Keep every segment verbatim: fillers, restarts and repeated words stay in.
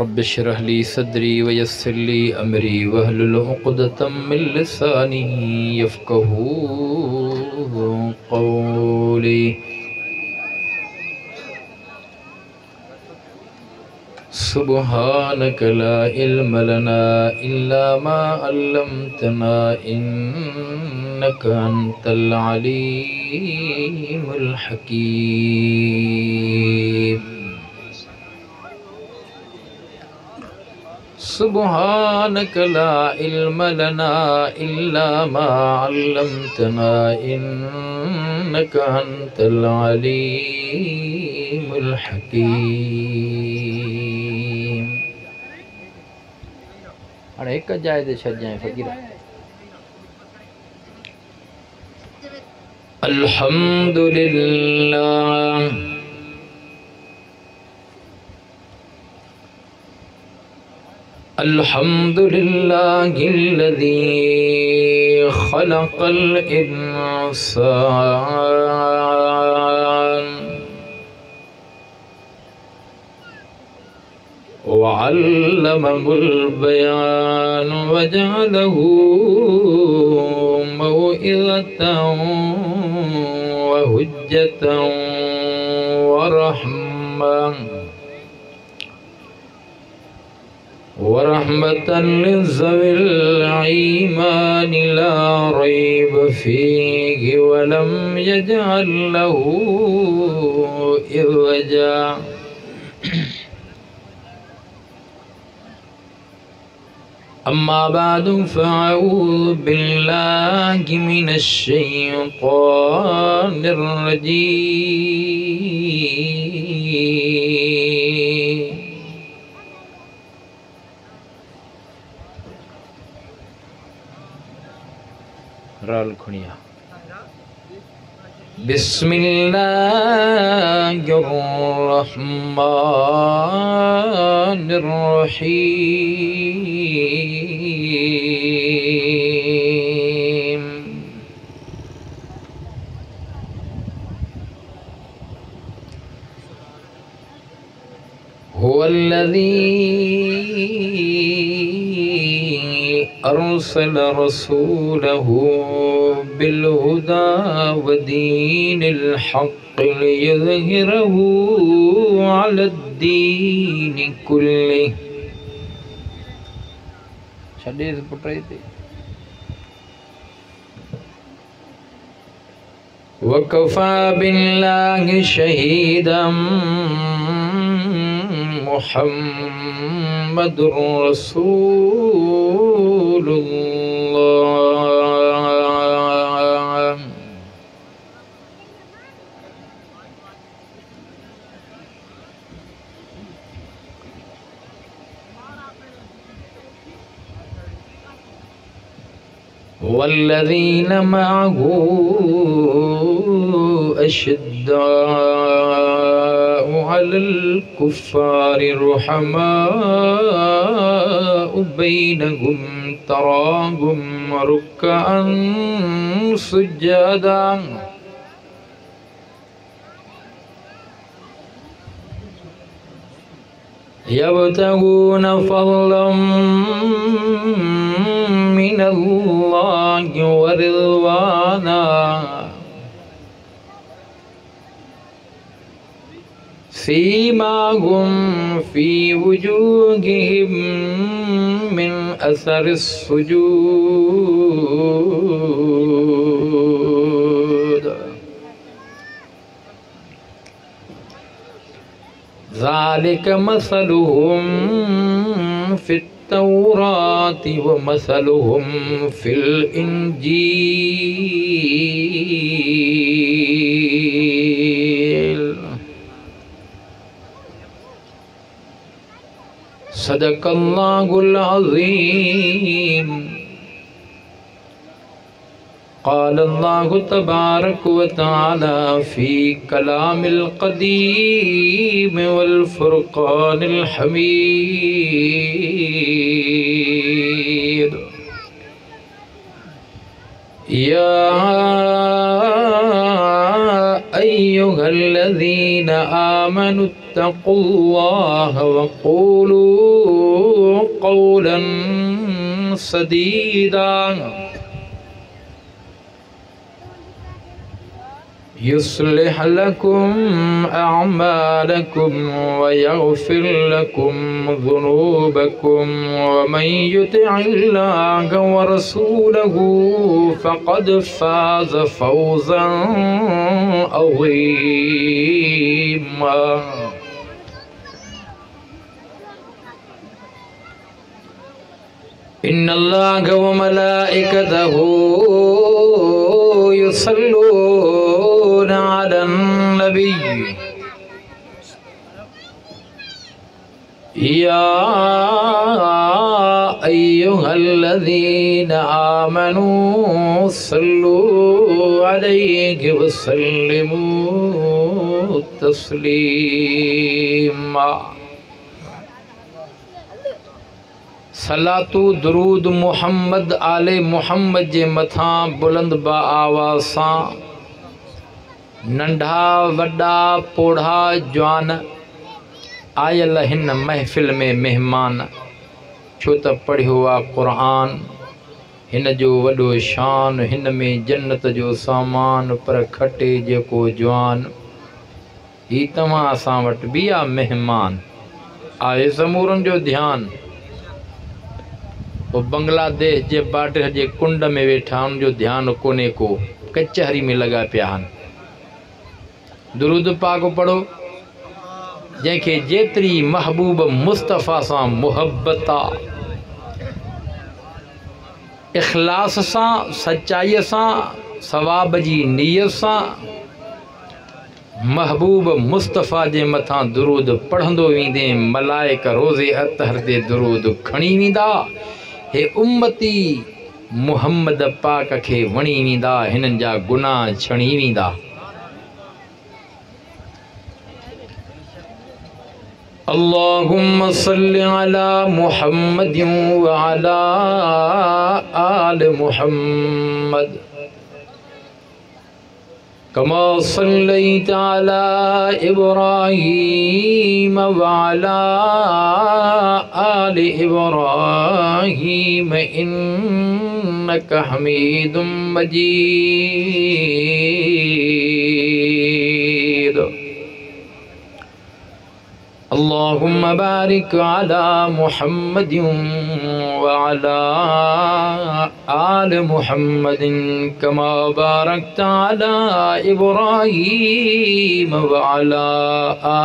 रब इश्रह ली सदरी वयस्सिर ली अमरी वहलुल उक़दतम मिन लिसानी यफ़क़हू क़ौली। सुबहानक ला इल्म लना इल्ला मा अल्लमतना इन्नका अंतल अलीमुल हकीम। सुबहानक ला इल्म लना इल्ला मा अल्लमतना इन्नका अंतल अलीमुल हकीम। अरे एक जाए दे छड़ जाए फकीरा। अल्हम्दुलिल्लाह الحمد لله الذي خلق الإنسان وعلمه البيان وجعله موعظة وحجة ورحمة ورحمة لذوي الإيمان لا ريب فيه ولم يجعل له عوجا أما بعد فأعوذ بالله من الشيطان الرجيم खुनिया। बिस्मिल्लाहिर्रहमानिर्रहीम। हुवल्लज़ी अरसल रसूलहू بالهدى ودين الحق ليظهره على الدين كله وكفى بالله شهيدا محمد رسول الله والذين معه أشداء على الكفار رحماء بينهم تراهم ركعا سجدا يبتغون فضلا من الله ورضوانا سيماهم في وجوههم من أثر السجود ذلك مثلهم في التوراة ومثلهم في الإنجيل صدق الله العظيم। قال الله تبارك وتعالى في كلام القديم والفرقان الحميد يا أيها الذين آمنوا اتقوا الله وقولوا قولا سديدا يصلح لكم أعمالكم ويغفر لكم ذنوبكم ومن يطع الله ورسوله فقد فاز فوزا عظيما إن الله وملائكته يصلون على النبي يا أيها الذين آمنوا صلوا عليه وسلموا تسليما सलातु दुरूद मोहम्मद आले मोहम्मद जे मथां बुलंद बा आवाज़ सां नंढा वड्डा पोढ़ा जवान आयल हिन महफ़िल में मेहमान छो त पढ़ियो आहे क़ुरान हिन जो वॾो शान हिन में जन्नत जो सामान पर खटे जेको जवान ही तव्हां असां वटि बि आहे महिमान आहे समूरनि जो ध्यानु उहो बांग्लादेश जे बाटर जे कुंड में वेठा हुननि जो ध्यानु कोन्हे को कचहरी में लॻा पिया आहिनि दुरूद पाक पढ़ो जैके जेतरी महबूब मुस्तफ़ा सां मोहब्बत आ इखलास सां सच्चाई सां सवाब जी नियत सां महबूब मुस्तफ़ा जे मथां दुरूद पढ़ंदो वेंदे मलाइक रोज़े अतहर ते दुरूद खणी वेंदा हे उम्मती मुहम्मद पाक खे वणी वेंदा हिननि जा गुनाह छणी वेंदा अल्लाहुम्मा सल्लि अला मुहम्मद व अला आल मुहम्मद कमा सल्लैत अला इब्राहीम व अला आल इब्राहीम इन्नका हमीदुम मजीद اللهم بارك على محمد وعلى آل محمد كما باركت على إبراهيم وعلى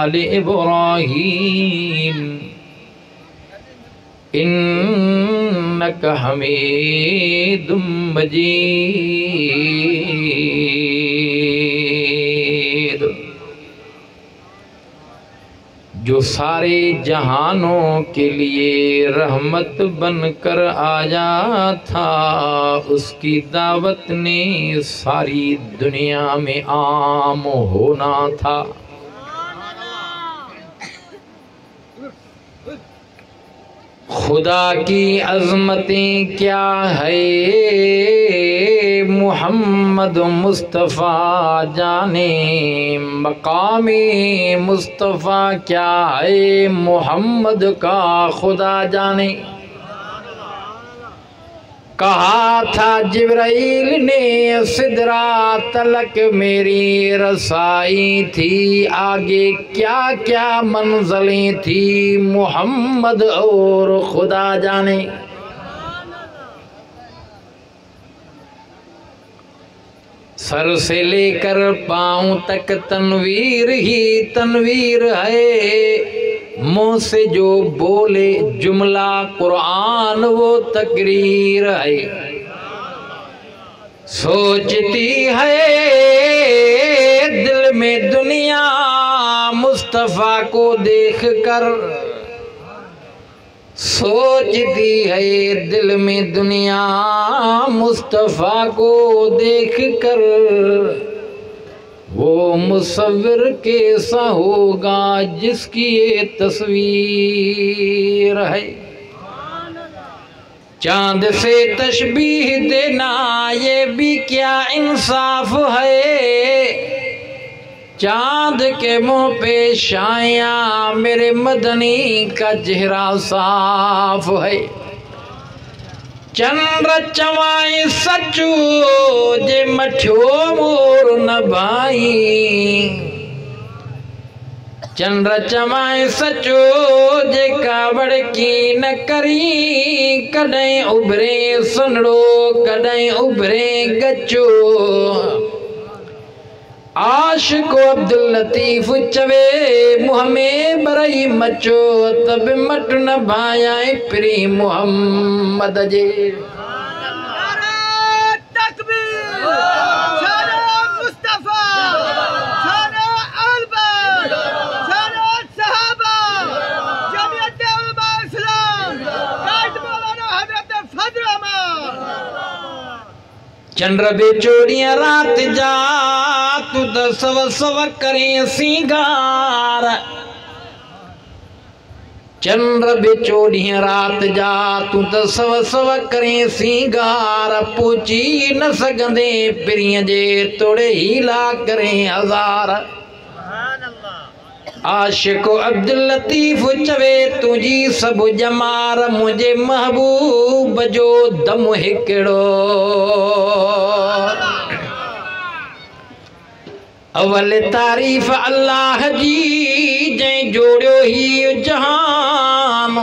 آل إبراهيم إنك حميد مجيد जो सारे जहानों के लिए रहमत बनकर आया था उसकी दावत ने सारी दुनिया में आम होना था। खुदा की अज़मतें क्या है मुहम्मद मुस्तफ़ा जाने मकामे मुस्तफ़ा क्या है मुहम्मद का खुदा जाने। कहा था जिब्राइल ने सिदरा तलक मेरी रसाई थी आगे क्या क्या मंजिलें थी मुहम्मद और खुदा जाने। सर से लेकर पाँव तक तनवीर ही तनवीर है मुँह से जो बोले जुमला कुरान वो तकरीर है। सोचती है दिल में दुनिया मुस्तफ़ा को देख कर सोचती है दिल में दुनिया मुस्तफ़ा को देख कर वो मुसव्विर कैसा होगा जिसकी ये तस्वीर है। चाँद से तशबीह देना ये भी क्या इंसाफ है चांद के मुंह पे शाया, मेरे मदनी का चेहरा साफ है। चंद्र चवाई सचू जे मठियो मोर न भाई, चंद्र चवाई सचो जे कावड़ की न करी। कदई उभरे सुनड़ो कदई उभरे गचो, आश को अब्दुल लतीफ चवे मुह में बरई मचो। तब मट न भाया प्री मोहम्मद जे। चंद्र बेचोरिया रात जा, तू तो सव सव करे सिंगार। चंद्र बेचोरिया रात जा, तू तो सव सव करे सिंगार। पूछी न सकदे प्रिय जे तोड़े हीला करे हजार। आशिको अब्दुल लतीफ चवे तुझी सब जमार, मुझे महबूब जो दम हिकड़ो। अवल तारीफ अल्लाह जी जै जोड़ो ही जहान।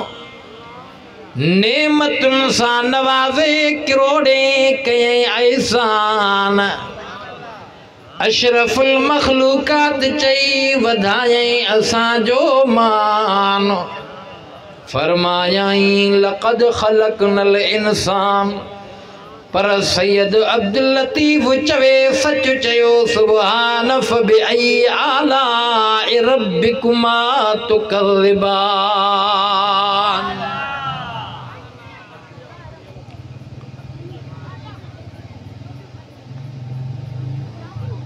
नेमतुन सा नवाजे करोड़े कये एहसान। अशरफुल मखलूकात चई वधायई असांजो मान। फरमायाई लक़द खलक़नल इंसान। पर सैयद अब्दुल लतीफ़ चवे सच चयो सुभान। फबअई आलाइ रब्बिकुमा तुकज़्ज़िबान।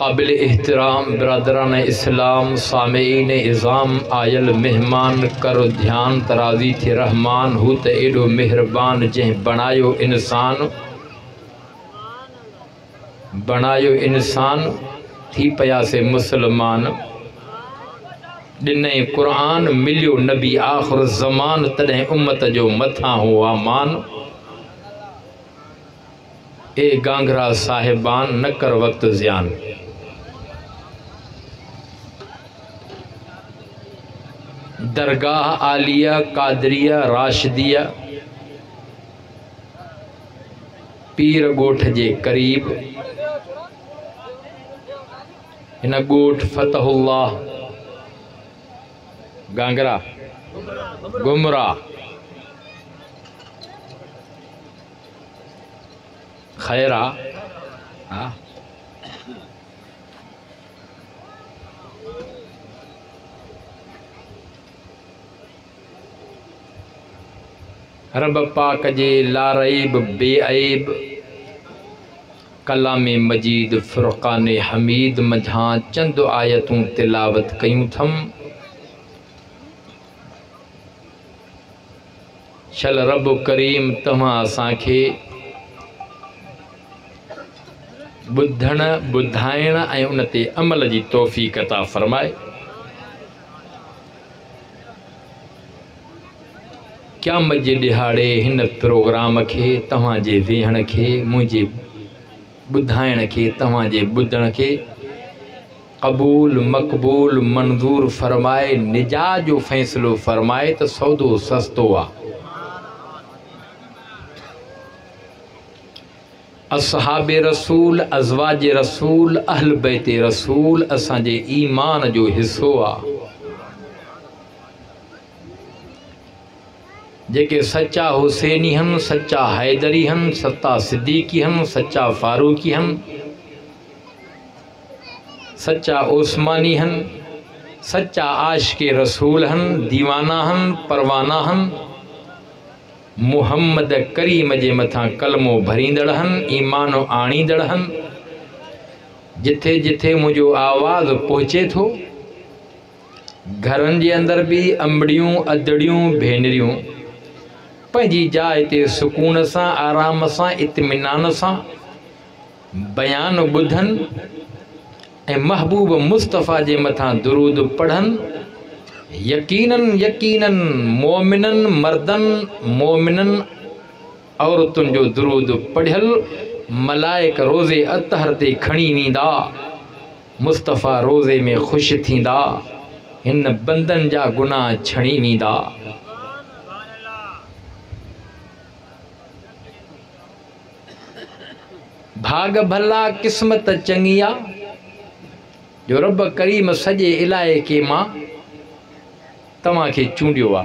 काबिल एहतराम बरदरान इस्लाम, सामेईन इज़ाम, आयल मेहमान, करो ध्यान तराजी थे रहमान। हु त एडो मेहरबान जंहिं बणायो इंसान। बणायो इंसान थी पयासे मुसलमान। ॾिनई क़ुरान मिलियो नबी आख़िर ज़मान। तॾहिं उम्मत जो मथां हुआ मान। ए गांगरा साहिबान न कर वक्त ज़ियान। दरगाह आलिया कादरिया राशदिया पीर गोठ जे करीब। इन गोठ फतहुल्लाह गांगरा गुमरा खैरा हाँ। रब पाक जे लारैब बेअब कलाम मजीद फुरक़ान हमीद मझां चंद आयतूं तिलावत कयूं थम। शल रब करीम तव्हां असांखे बुद्धण बुधायण ऐं उन ते अमल जी तौफीक़ अता फ़रमाए। क़यामत जे दिहाड़े हिन प्रोग्राम के तव्हां जे वेहण के मुझे बुधायण के तव्हां जे बुधण के कबूल मकबूल मंजूर फ़रमाए। निजात जो फ़ैसलो फ़रमाए तो सौदो सस्तो आ। असहाब रसूल अज़वाज रसूल अहल बैत रसूल असांजे ईमान जो हिस्सो आहे। जेके सच्चा हुसैनी हन, सच्चा हैदरी हन, सच्चा सिद्दीकी हन, सच्चा फारूकी हन, सच्चा ओस्मानी हन, सच्चा आशिक़ रसूल हन, दीवाना हन, परवाना हन, मुहम्मद करीम जे मथां कलमो भरींदड़ हन, ईमानो आणींदड़ हन। जिथे जिथे मुझो आवाज़ पहुँचे तो घरन जे अंदर भी अंबड़ियों अदड़ियों भेनरियों पैंजी जाइ ते सुकून सां आराम सां इत्मीनान सां बयान बुधन ए महबूब मुस्तफ़ा जे मथां दुरूद पढ़नि। यकीनन यकीनन मोमिनन मर्दन मोमिनन औरतुनि जो दुरूद पढ़ियल मलाइक रोज़े अतहर ते खणी वींदा। मुस्तफ़ा रोज़े में ख़ुशि थींदा, हिन बंदनि जा गुनाह छणी वींदा। भाग भला किस्मत चंगी आ जो रब करीम सजे इलाइके मां तव्हांखे चूंडियो आ।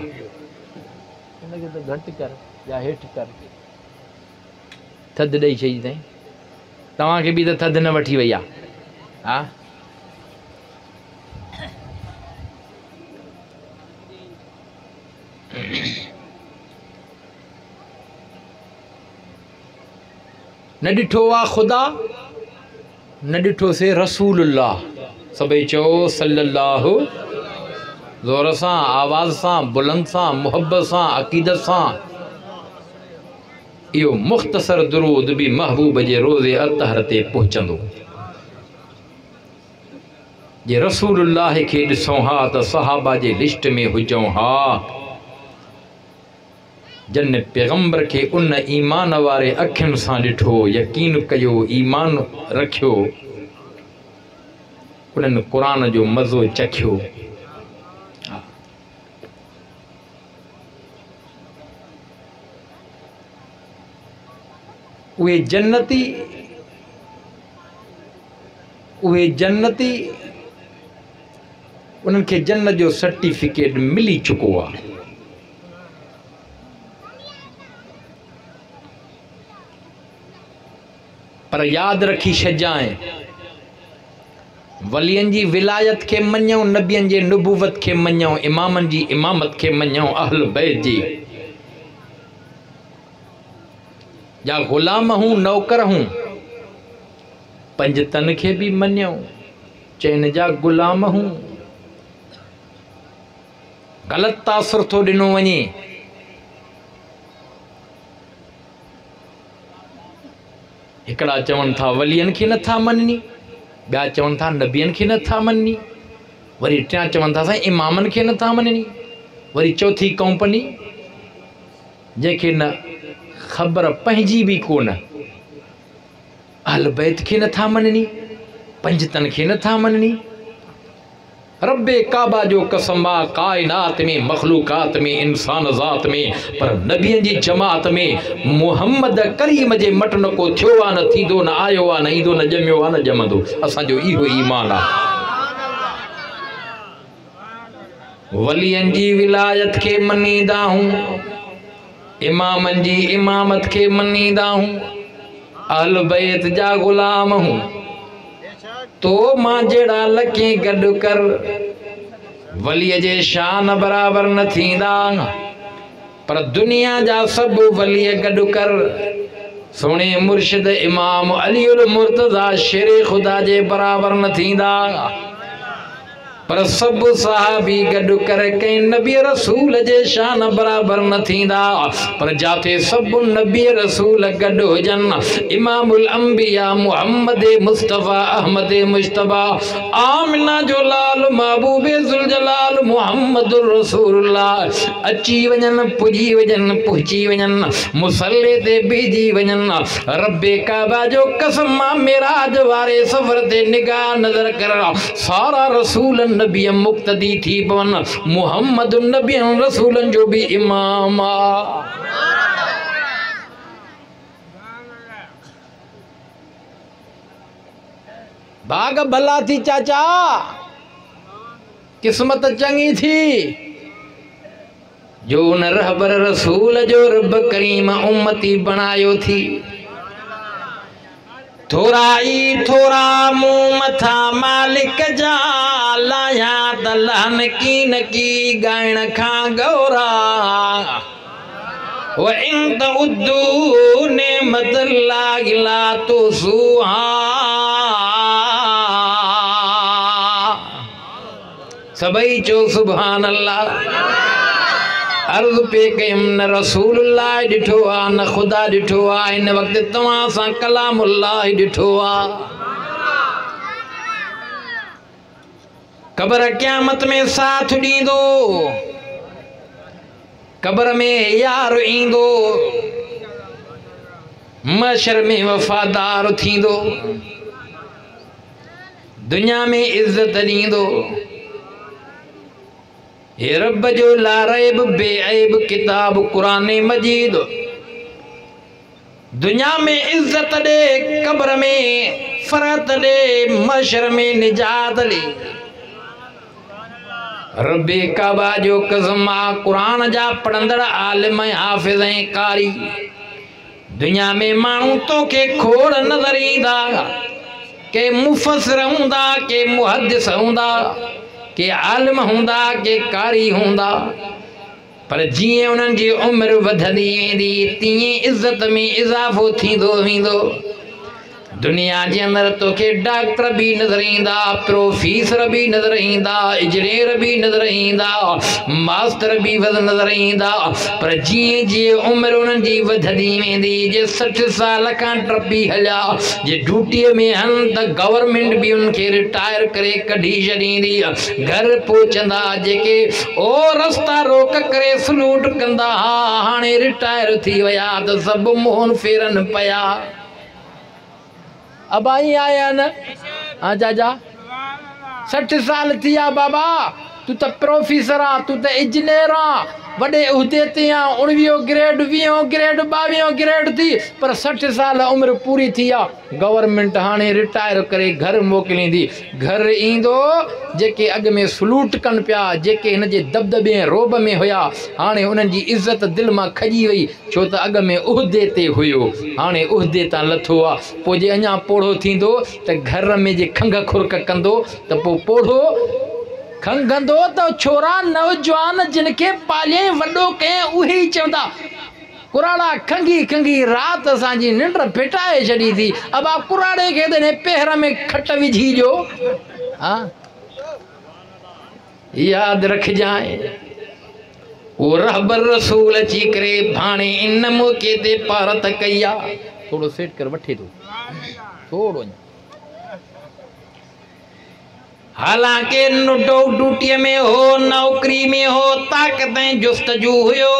घटि कर या हेठि कर, थधि ॾेई छॾी अथई। तव्हांखे बि त थधि न वठी वई आहे। हा, न ॾिठो आहे ख़ुदा, न ॾिठोसीं रसूलुल्लाह। सभई चओ सल्लल्लाहु। ज़ोर सां, आवाज़ सां, बुलंद सां, मुहबत सां, अक़ीदत सां। इहो मुख़्तसर दुरूद बि महबूब जे रोज़े अतहर ते पहुचंदो। जे रसूलुल्लाह खे ॾिसूं हा त सहाबा जे लिस्ट में हुजूं हा। जन पैगम्बर के उन ईमान वारे अखियुनि सां ॾिठो, यकीन कयो, ईमान रखियो, उन्हनि क़ुरान जो मज़ो चखियो। उहे जन्नती उहे जन्नती उन्हनि खे जन्नत जो सर्टिफिकेट मिली चुको आहे। पर याद रखी छजाएं, वलियन जी विलायत के मन्यों, नबियन जी नुबुवत के मन्यों, इमामन जी इमामत के मन्यों, अहल बैत जी। या गुलाम हूँ नौकर हूँ, पंजतन के भी मन्यों, चैन जा गुलाम हूँ। गलत तासुर तो दिनो वने। हिकड़ा चवन था वलियन की न था मननी, बया चवन था नबियन की न था मननी, वरी टिया चवन था इमामन की न था मननी, वरी चौथी कंपनी जैके न खबर पहजी भी कोन। अहल बैत की न था मननी, पंजतन की न था मननी। रब्बे काबा जो कसम आ, कायनात में, मखलूकात में, इंसान ज़ात में, पर नबियन जी जमात में मोहम्मद करीम जे मट न को थियो आ, न थींदो, न आयो आ, न ईंदो, न जमियो आ, न जमंदो। असांजो इहो ईमान आहे। वलियन जी विलायत खे मञींदा हूं, इमामन जी इमामत खे मञींदा हूं, अहल बैत जा गुलाम हूं। तो मां जड़ा लके गड कर, वलिय जे शान बराबर न थींदा। पर दुनिया जा सब वलिय गड कर, सोने मुर्शिद इमाम अली उल मुर्तजा शेरे खुदा जे बराबर न थींदा। पर सब साहबी गड कर, कई नबी रसूल जे शान बराबर न थींदा। पर जाते सब नबी रसूल गड हुजन, इमामुल अंबिया मुहम्मद मुस्तफ़ा अहमद मुश्तबा, आमना जो लाल महबूबे ज़ुलजलाल मोहम्मद रसूलुल्लाह। अची वञन, पुजी वञन, पहुची वञन, मुसल्ले ते बीजी वञन। रब्बे काबा जो कसम मां मेराज वारे सफ़र ते निगाह नज़र कर, सारा रसूल नबी मुक्तदी थी पवन, मोहम्मद नबी रसूलन जो भी इमाम आ। भाग भला थी चाचा, किस्मत चंगी थी जो उन रहबर रसूल जो रब करीम उम्मती बनायो थी। थोरा ई थोरा मुंह मथा मालिक जा लाया, त लहन की नकी गाइण खां गौरा। व इन त उद्दू ने मत लागिला तो सुहा। सभई चो सुभान अल्लाह। अर्ज़ पे कयम, न रसूलुल्लाह ॾिठो आहे, न ख़ुदा ॾिठो आहे। हिन वक़्तु तव्हां सां कलामुल्लाह ॾिठो आहे। कब्र क़यामत में साथ दींदो, कब्र में यार ईंदो, महशर में वफादार थींदो, दुनिया में इज्जत दींदो। हे रब जो लारैब बेऐब किताब कुरान मजीद दुनिया में इज्जत दे, कब्र में फरत दे, महशर में निजात दे। रब्बे काबा जो कसम आ, कुरान जा पढ़ंदड़ आलिम हाफिज ऐं कारी। दुनिया में मानू तो के खोड़ नजर ईंदा, के मुफसर हुंदा, के मुहद्दिस हुंदा, के आलिम हुंदा, के कारी हुंदा। पर जिए उनन जी उम्र वधदी वेंदी तिए इज्जत में इजाफो थींदो वेंदो। दुनिया जे अंदर तोखे डॉक्टर भी नजर ईंदा, प्रोफेसर भी नजर ईंदा, इंजीनियर भी नजर ईंदा, मास्टर भी नजर ईंदा। पर जीअं जीअं उमिरि उन्हनि जी वधंदी वेंदी, जे सठि साल खां टपी हलिया, जे ड्यूटीअ में आहिनि त गवर्नमेंट बि उन्हनि खे रिटायर करे कढी छॾींदी। घर पहुचंदा जेके ओ रस्ता रोक करे सलूट कंदा, हाणे रिटायर थी विया त सभु मोहन फेरनि पिया। अब आई आया न हाँ जाजा सठ साल थी आ बाबा, तू तो प्रोफेसर आ, तू तो इंजीनियर आ, वडे उहदे ते आ, उणवीह ग्रेड वीह ग्रेड ॿावीह ग्रेड थी, पर सठ साल उम्र पूरी थी आ। गवर्नमेंट हाणे रिटायर करे घर मोकिलींदी। घर ईंदो जेके अॻ में सलूट कनि पिया, जेके हिन जे दबदबे रोब में हुया, हाणे उन्हनि जी इज़त दिलि मां खॼी वई, छो त अॻ में उहिदे ते हुयो, हाणे उहिदे तां लथो आहे। पोइ जे अञा पोढ़ो थींदो त घर में जे खंघ खुरक कंदो त पोइ पोढ़ो खंघंदो तो छोरा नौजवान जिनके पाले वडो कें उही चवंदा, कुराड़ा खंगी खंगी रात असांजी निंड फिटाए छॾी थी। अब आप कुराड़े के देने पेहर में खट विझी जो। हाँ याद रख जाए वो रहबर रसूल अची करे भाणे इन मौके ते पारत कई आ। थोड़ो सेट कर वठे तो थोड़ो हालांकि नुडो ड्यूटी में हो, नौकरी में हो, ताकतें जुस्तजू हुयो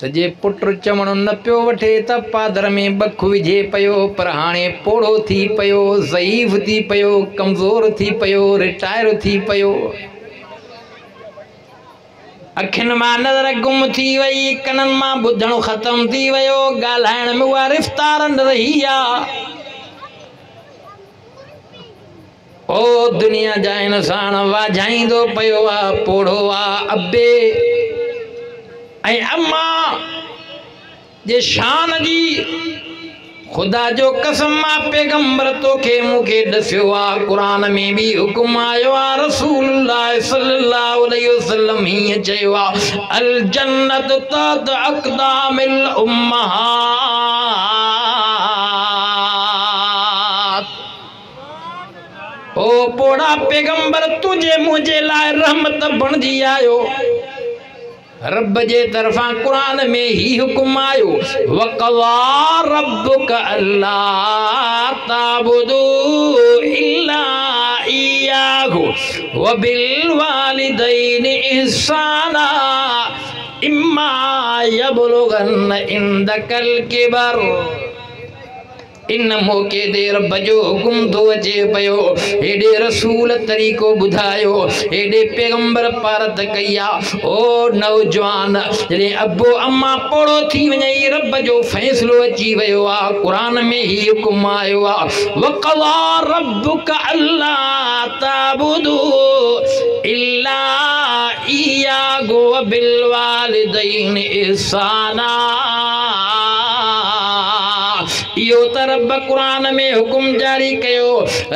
त जे पुट चवण न पियो वठे त पादर में बख विझे पियो, पर हाणे पोड़ो थी पियो, ज़ईफ़ थी पियो, कमज़ोर थी पियो, रिटायर थी पियो। अखियुनि मां नज़र गुम थी वई, कननि मां ॿुधणु ख़तम थी वियो, ॻाल्हाइण में उहा रफ़्तार न रही आहे। ओ दुनिया जा इंसान वाझाईंदो पियो आहे, पोढ़ो आहे, अबे ऐं अम्मा जे शान जी खुदा जो कसम मां पैगम्बर तोखे मूंखे ॾसियो आहे। क़ुरान में बि हुकुम आयो आहे, रसूल सल्लल्लाहु अलैहि वसल्लम हीअं चयो आहे, अल जन्नत तहत अक़दामिल उम्महा। ओ पोड़ा पैगंबर तुझे मुझे लाए रहमत बणजी आयो। रब जे तरफा कुरान में ही हुकुम आयो, वक़ज़ा रब्बुक अल्ला ताबुदू इल्ला इय्याहु व बिल वालिदैनि इहसाना इम्मा यबलुगन्न इन्दकल किबर। इन मौके ते रब जो हुकुम थो अचे पियो। हेॾे रसूल तरीक़ो ॿुधायो, हेॾे पैगम्बर पारत कई आहे। ओ नौजवान जॾहिं अबो अम्मा पोड़ो थी वञई, रब जो फ़ैसिलो अची वियो आहे, क़ुरान में ही हुकुम आयो आहे, वक़ज़ा रब्बुक अल्ला ताबुदू इल्ला इय्याहु व बिल वालिदैनि इहसाना। इहो त रब क़ुरान में हुकुम जारी कयो।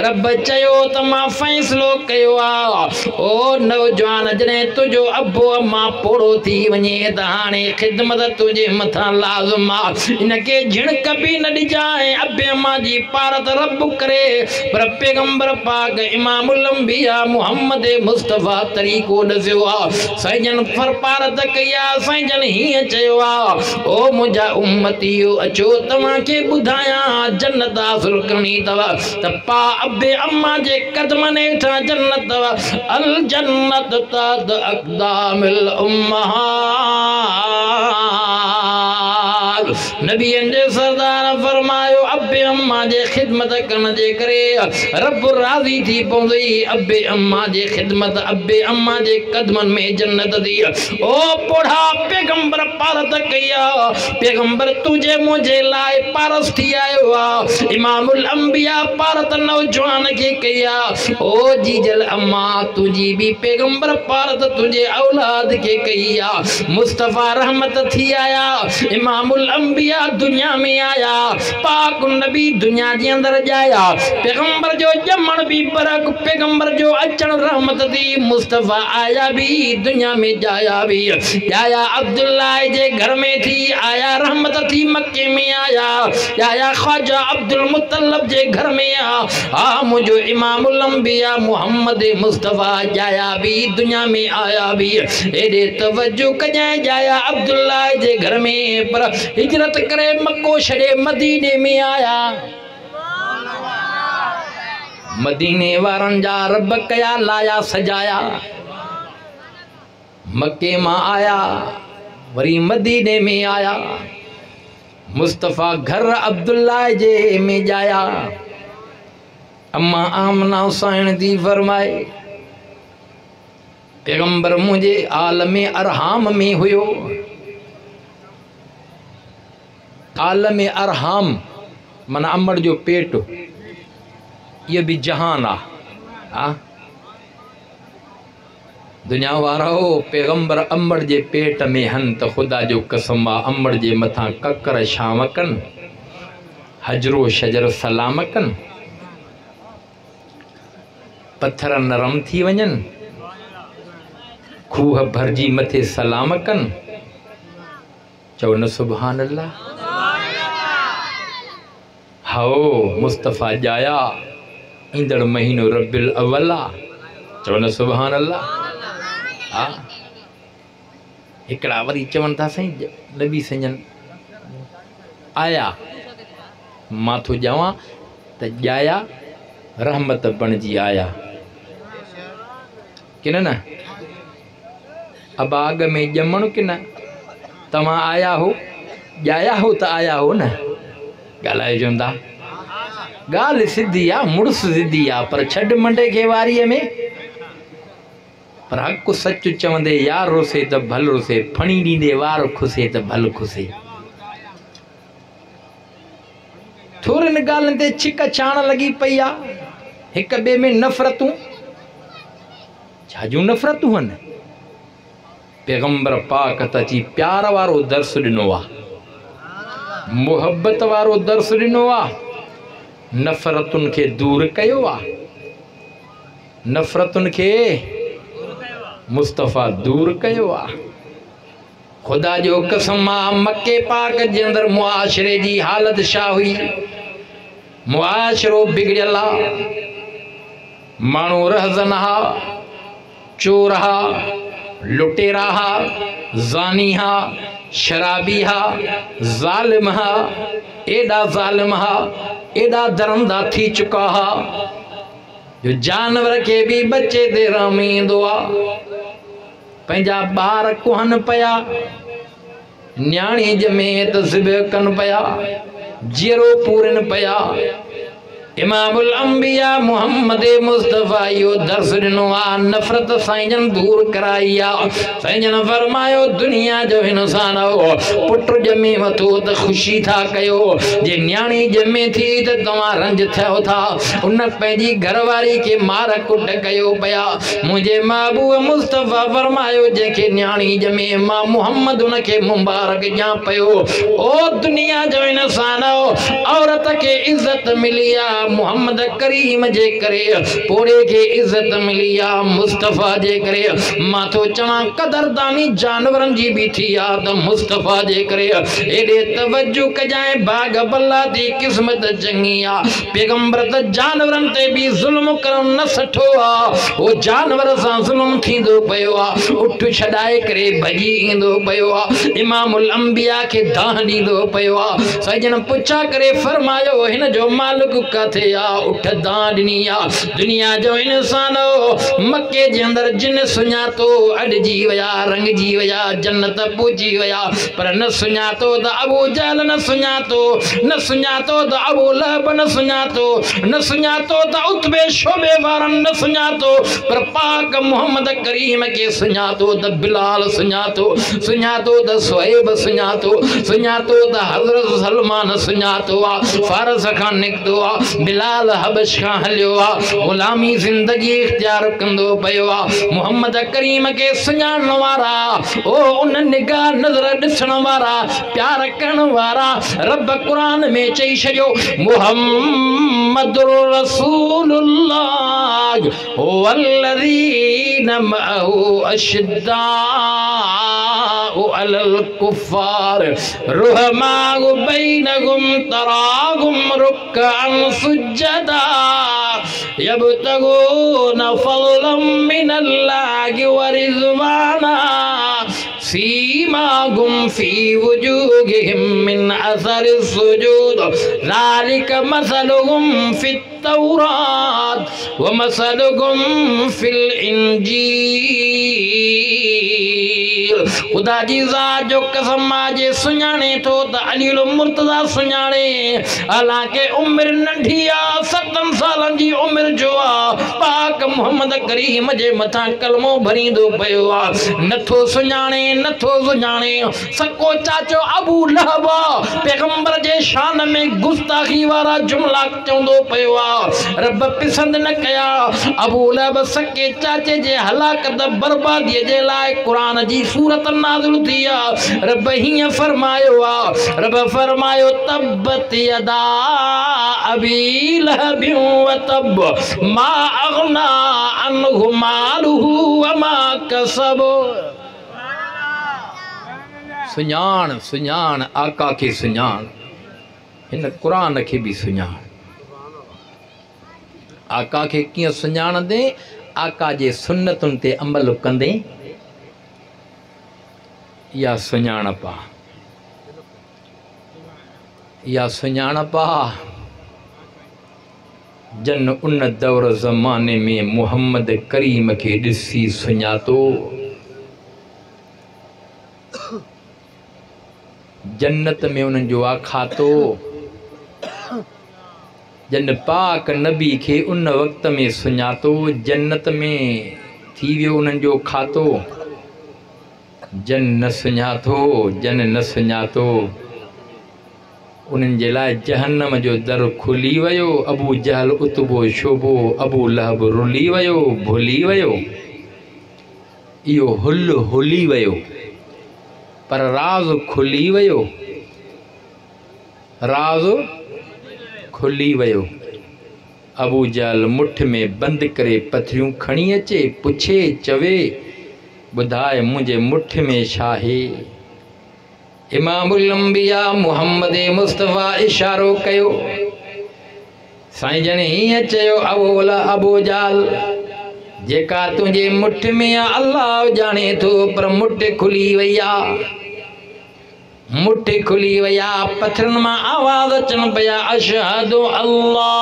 रब चयो त मां फ़ैसिलो कयो आहे, ओ नौजवान जॾहिं तुंहिंजो अबो अम्मा पोड़ो थी वञे त हाणे ख़िदमत तुंहिंजे मथां लाज़िम आहे। इनखे झिणक बि न ॾिजांइ। अबे अम्मा जी पारत रब करे, पर पैगम्बर पाक इमामुल अंबिया मुहम्मद मुस्तफ़ा तरीक़ो ॾसियो आहे। साईंजन फर पारत कई आहे। साईंजन हीअं चयो आहे, ओ मुंहिंजा उम्मतियो, अचो तव्हांखे ॿुधायां जन्नत हासिल करनी तव त पा अबे अम्मा जे कदमन हेठा जन्नत तव अल जन्नत तद अक़दामिल उम्महात। नबी ने सरदार फरमायो अबे अम्मा जे खिदमत करण जे करे रब राजी थी पवंदी। अबे अम्मा जे खिदमत अबे अम्मा जे कदमन में जन्नत दी। ओ पोढ़ा पैगंबर पारत कया पैगंबर तुझे मुझे लाए पारस थी आयो आ। इमामुल अंबिया पारत नौजवान के कया ओ जीजल अम्मा तुझी भी पैगंबर पारत तुझे औलाद के कया। मुस्तफा रहमत थी आया इमामुल अंबिया दुनिया में आया पाक नबी दुनिया जे अंदर जाया पैगंबर जो जमण भी बरक पैगंबर जो अचण रहमत थी। मुस्तफा आया भी दुनिया में जाया भी जाया अब्दुल्ला जे घर में थी आया रहमत थी मक्के में आया जाया ख्वाजा अब्दुल मुत्तलब जे घर में आ आ मुझो इमामुल अंबिया मोहम्मद मुस्तफा जाया भी दुनिया में आया भी। एडे तवज्जो कजाए जाया अब्दुल्ला जे घर में पर हिजरत करे मक्को छड़े मदीने में आया। मदीने वारन जा रब कया लाया सजाया मक्के मां आया वरी मदीने में आया। मुस्तफ़ा घर अब्दुल्ला जे में जाया अम्मा आमना हुसैन दी फरमाए पैगम्बर मुझे आलम अरहाम में हुयो। आलम अरहाम माना अमर जो पेट ये भी जहान आ, आ? दुनिया वारा हो पैगम्बर अमर जे पेट में हन तो खुदा जो कसम आ अमर जे मथा ककर शाम कन हजरो शजर सलाम कन पत्थर नरम थी वजन खूह भरजी मथे सलाम कन चो न सुभान अल्लाह। हाओ मुस्तफ़ा जाया ईंदड़ महीनो रबिल अव्वल आ चो न सुभान अल्लाह। एकड़ा वरी चवन था सही नबी संजन आया माथो जावा त जाया रहमत बणजी आया कि न न अब आग में जमण कि न तमा आया हो जाया हो त आया हो न गालाए जोंदा गाल सिद्धी आ मुड़स सिद्धी आ पर छड मंडे के वारी में पर हक को सच चवंदे यार रोसे त भल रोसे फणी दींदे वार खुसे त भल खुसे। थोरन गालन ते छिक छाण लगी पई आ एक बे में नफरतू जाजू नफरतू हन। पैगंबर पाक तची प्यार वारो दर्स दिनो आ मोहब्बत वारो दर्स दिनो आ नफरतुन के दूर कयो आ नफरतुन के मुस्तफ़ा दूर कयो आ। खुदा जो कसम आ मक्के पाक जे अंदर मुआशरे जी हालत छा हुई मुआशरो बिगड़ियल आ माण्हू रहज़न हा चोर हा लुटेरा हा ज़ानी हा शराबी हा ज़ालिम हा एॾा ज़ालिम हा एॾा दरंदा थी चुका हा जो जानवर के भी बच्चे ते राम ईंदो आ। पंहिंजा ॿार कुहन पया न्याणी जमे त ज़िबह कन पया जीरो पूरन पया। इमामुल अंबिया मोहम्मद मुस्तफ़ा यो दर्स दिनो आ नफरत साईंजन दूर कराई आ। साईंजन फरमायो दुनिया जो इंसान हो पुट जमे वतो त खुशी था कयो जे न्याणी जमे थी त तवा रंज थियो था उन पैंजी घरवारी के मार कुट कयो पया। मुझे महबूब मुस्तफ़ा फरमायो जेके न्याणी जमे मां मोहम्मद उन के मुबारक जा पयो। ओ दुनिया जो इंसान हो औरत के इज्जत मिली आ मोहम्मद करीम जे करे पोड़े के इज्जत मिली आ मुस्तफ़ा जे करे मां तो चवा कदरदानी जानवरन जी भी थी आ तो मुस्तफ़ा जे करे एडे तवज्जो कजाए बाग बल्ला दी किस्मत चंगी आ पैगंबर त जानवरन ते भी जुल्म करन न सठो आ ओ जानवर सा जुल्म थींदो पयो आ उठ छडाए करे भजी इंदो पयो आ इमामुल अंबिया के दाह दींदो पयो आ सजन पुछा करे फरमायो हिन जो मालिक काथे आ उठ दाह दिनी आ दुनिया जो इंसान मक्के जे अंदर जिन सुना तो अडजी वया रंग जी वया जन्नत पूजी वया पर न सुना तो द अबू जहल न सुना तो न सुना तो द अबू लहब न सुना तो न सुना तो द उतबे शोबे वारन न सुना तो पर पाक मोहम्मद करीम के सुना तो द बिलाल सुना तो सुना तो द सुहैब सुना तो सुना तो द हजरत सलमान सुना तो फारस खान निकतो बिलाल हबश खान हल्यो गुलामी जिंदगी इख्तियार कंदो पयो आ मोहम्मद करीम के सुजान वारा ओ उन निगाह नजर दिसण वारा प्यार करण वारा रब कुरान में चई छयो मोहम्मद रसूलुल्लाह वल्लज़ीना माहू अशद्दाउ अलल कुफ्फार रहमाउ बैनहुम तराहुम रुक्अन सुज्जदा يبتغون فضلا من الله ورضوانا سيماهم في وجوههم من أثر السجود ذلك مثلهم في التوراة ومثلهم في الإنجيل خدا जी ज़ात जो कसम आजे सुञाणे तो त अलील मुर्तज़ा सुञाणे हालांकि उम्र नंढी आ सतन सालन जी उम्र जो आ पाक मोहम्मद करीम जे मथा कलमो भरींदो पयो आ नथो सुञाणे नथो सुञाणे सको चाचो अबू लहब पैगंबर जे शान में गुस्ताखी वारा जुमला चवंदो पयो आ रब पसंद न कया अबू लहब सके चाचे जे हलाकत बर्बादी जे लाए कुरान जी सूरत नाज़िल थी आ रब हिया फरमायो आ रब फरमायो तब्बत यदा अबी लहब व तब मा अगना अन्हु मालुहु व मा कसब सुञाण सुञाण आका के सुञाण इन कुरान के भी सुञाण आका के किया सुञाण दे आका जे सुन्नतन ते अमल कंदे या सुञाणपा या सुञाणपा जन उन दौर ज़माने में मोहम्मद करीम के ॾिसी सुञातो जन्नत में उन जो आ खातो जन पाक नबी के उन वक्त में सुञातो जन्नत में थी वियो उन जो खातो जन न सुञातो जन न सुञातो उन्हनि जे लाइ जहन्नम जो दर खुली वियो अबू जहल उतबो शोबो अबू लहब रुली वियो भुली वियो इहो हुल हुली वियो पर राज़ खुली वियो राज़ खुली वियो अबू जहल मुठ में बंदि करे पथरियूं खणी अचे पुछे चवे बुधाए मुझे मुठ में शाहे इमामुल अंबिया मोहम्मद मुस्तफ़ा इशारो कयो साईं जन हीअं चयो अवोला अबू जाल जेका तुझे मुठ में अल्लाह जाने तो पर मुठ खुली वई आहे मुठ खुली वई आहे पथरनि मां आवाज़ अचनि पिया अशहदु अल्ला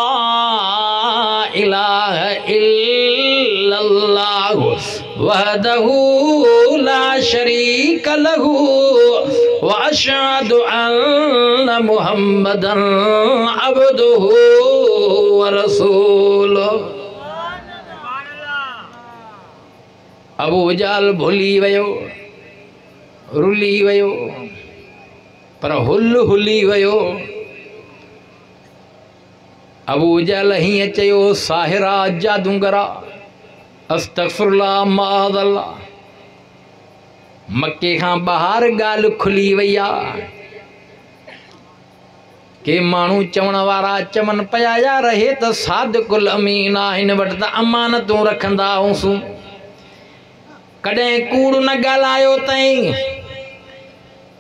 इलाहा इल्लल्लाह वहदहू ला शरीक लहू व अशहदु अन्न मुहम्मदन अब्दुहू व रसूलुहू अबू जहल भुली वियो रुली वियो पर हुल हुली वियो अबू जहल हीअं चयो साहिरा जादूगरा अस्तगफुरुल्लाह माअल्लाह मक्के खां ॿाहिरि ॻाल्हि खुली वई आहे के मानू चवण वारा चमन पजाया रहे त साध कुल अमीना इन वट त अमानतूं रखंदा हुसूं। कॾहिं कूड़ न ॻाल्हायो तई,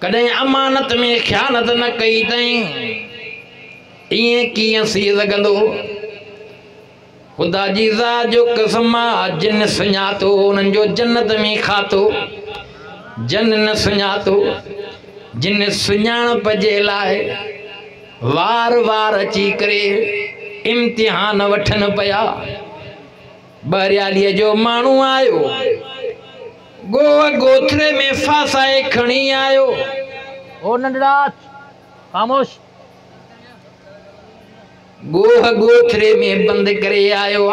कॾहिं अमानत में ख़यानत न कई तई, इएं कीअं थी सघंदो? ख़ुदा जी ज़ात जो कसम आहे, जिन सुञातो उन्हनि जो जन्नत में खातो, जन न सुञातो जिन सुञाणप जे लाइ वार वार अची करे इम्तिहान वठन पया। बरियाली जो मानू आयो, गोह गोथरे में फासाए खणी आयो। ओ नंढड़ा खामोश। गोह गोथरे में बंद करे आयो आ।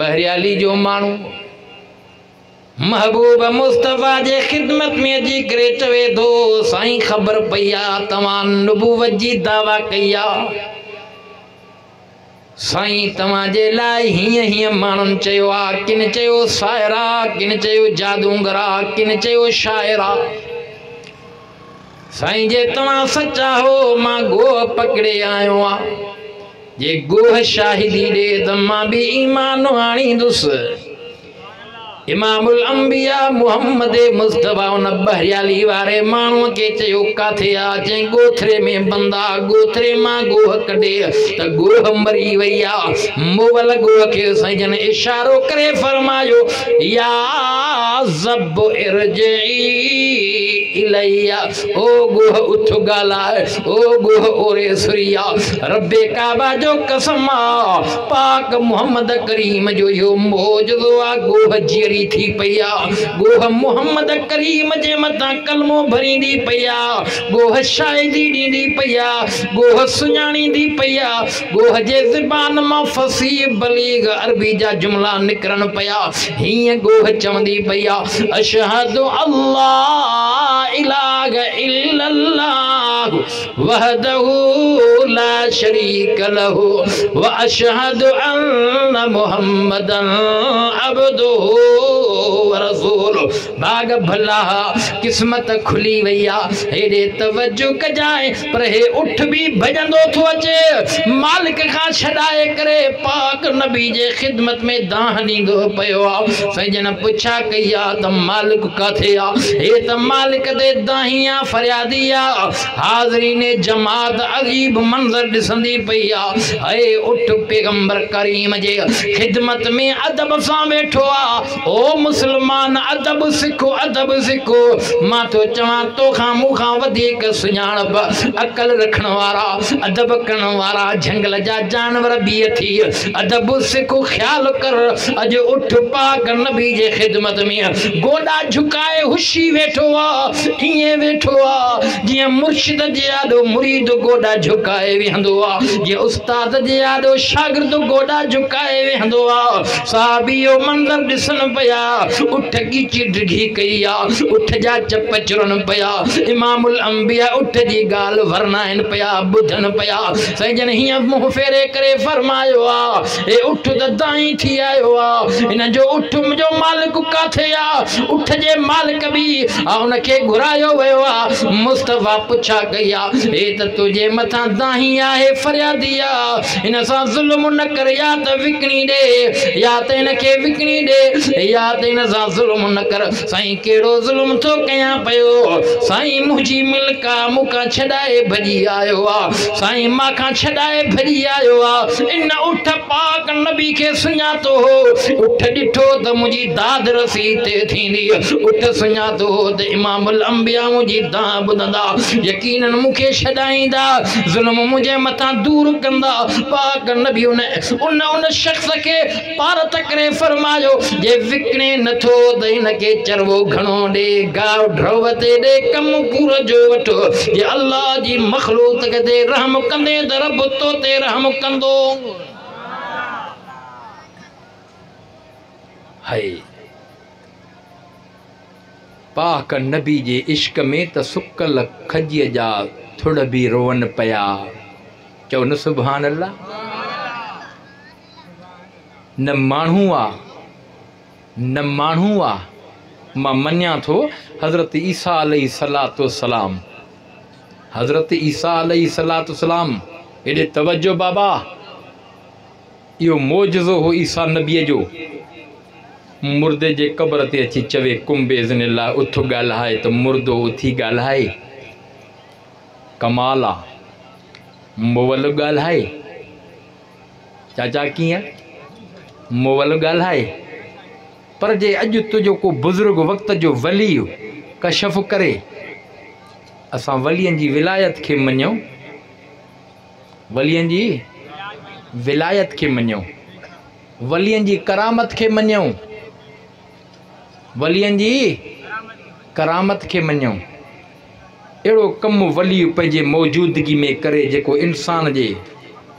बहरियाली जो मानू महबूब मुस्तफा जे खिदमत में अची करे चवे दो साईं खबर पई आ तव्हां नबूवत जी दावा कई आ साईं, तव्हां जे लाइ हीअं हीअं माण्हुनि चयो आहे, किन चयो सायरा, किन चयो जादूगरा, किन चयो शायरा। साईं जे तव्हां सचा हो, मां गोह पकड़े आयो आहियां, जे गोह शाहिदी ॾे त मां बि ईमान आणींदुसि। इमामुल अंबिया मुहम्मद मुस्तफा उन बहरियाली वारे माण्हूअ खे चयो किथे आहे? चई गोथरे में बंदा। गोथरे मां गोह कढे त गोह मरी वई आहे। मोवल गोह खे साईं जन इशारो करे फरमायो, या ज़ब इरजी इलैया, ओ गोह उठ ॻाल्हाए, ओ गोह ओरे सुरिया। रब्बे काबा जो कसम आहे, पाक मोहम्मद करीम जो इहो मौजूदो आहे, गोह जीअरी थी पई आहे, गोह मोहम्मद करीम जे मथां कलमो भरींदी पई आहे, गोह शाहिदी ॾींदी पई आहे, गोह सुञाणींदी पई आहे, गोह जे ज़बान मां फसीह बलीग अरबी जा जुमिला निकिरनि पिया। हीअं गोह चवंदी पई आहे, अशहदु अल्लाह इलाहा इल्लल्लाह वहदहु ला शरीक लहु व अशहदु अन्न मुहम्मदन अब्दुहु व रसूलुहु। भाग भला किस्मत खुली वई आहे, हेॾे तवज्जो कजाए, पर हे उठ बि भॼंदो थो अचे, मालिक खां छॾाए करे पाक नबी जे ख़िदमत में दाहन ॾींदो पियो आहे। सॼण पुछा कई आहे त मालिक किथे आहे? हे त मालिक दे दाहिया फरियादिया। हाज़रीन जमात अजीब मंजर दिसंदी पई आहे। हे उठ, पैगंबर करीम जे खिदमत में अदब सां वेठो आहे। ओ मुसलमान, अदब सिखो, अदब सिखो। मां तो चवां तोखां मूंखां वधीक सुञाणप, अकल रखण वारा, अदब करण वारा झंगल जा जानवर बि थी। अदब सिखो, ख़्याल कर। अॼु उठ पाक नबी जे खिदमत में गोॾा झुकाए हुशी वेठो आहे। इएं वेठो आहे जीअं मुर्शिद जे आॾो मुरीद गोॾा झुकाए वेहंदो आहे, जीअं उस्ताद जे आॾो शागिर्द गोॾा झुकाए वेहंदो आहे। साहिबी इहो मंज़र ॾिसनि पिया, उठ ॻीची ढिघी कई आहे, उठ जा चप चुरनि पिया। इमामुल अंबिया उठ जी ॻाल्हि वरनाइनि पिया, ॿुधनि पिया। साईं जन हीअं मुंहुं फेरे करे फरमायो आहे, हे उठ त दाई थी आयो आहे, हिन जो उठ मुंहिंजो मालिक किथे आहे? उठ जे मालिक बि हुन के घुरायो वयो आ। मुस्तफा पुछा गया, हे त तुझे मथा दाही आहे फरियादिया, इन सा जुल्म न कर, या त विकणी दे, या त इन के विकणी दे, या त इन सा जुल्म न कर। साईं केड़ो जुल्म तो कया पयो? साईं मुझी मिलका मुका छडाए भजी आयो आ, साईं माखा छडाए भजी आयो आ। इन उठ पाक नबी के सुञातो हो, उठ डिठो त मुझी दाद रसी ते थींदी, उठ सुञातो हो त इमामुल अंबिया मुझी दां बुधंदा, यकीनन मुखे छॾाईंदा, ज़ुल्म मुझे मथां दूर कंदा। पाक नबी उन उन उन शख्स खे पार तकरे फरमायो, जे विकणे नथो त हिनखे चरवो घणो ॾे, गाव ड्रव ते ॾे, कमु पूर जो वठो। जे अल्लाह जी मखलूक ते रहम कंदे त रब तो ते रहम कंदो। हाय पाक नबी जे इश्क में त सुकल खजीअ जा थुड़ बि रोअनि पिया। चओ न सुभान अल्लाह। न माण्हू आहे, न माण्हू आहे। मां मञा थो हज़रत ईसा अलैहि सलातो सलाम हज़रत ईसा अलैहिस्सलाम एॾे तवज्जो बाबा, यो मौजज़ो हो ईसा नबीअ जो। मुर्दे जे कब्र ते अची चवे कुंबेज़न ला उथ ॻाल्हाए त मुर्दो उथी ॻाल्हाए। कमाल आहे। मोवल ॻाल्हाए चाचा, कीअं मोवल ॻाल्हाए। पर जे अॼु तुझो को बुज़ुर्ग वक़्त जो वली कशफ़ करे। असां वलियन जी विलायत के मनियो, वलियन जी विलायत के मनियो, वलियन जी करामत के मनियो, वलियन जी करामत के मनियो। अड़ो कम वली पैंजे मौजूदगी में करे जेको इंसान के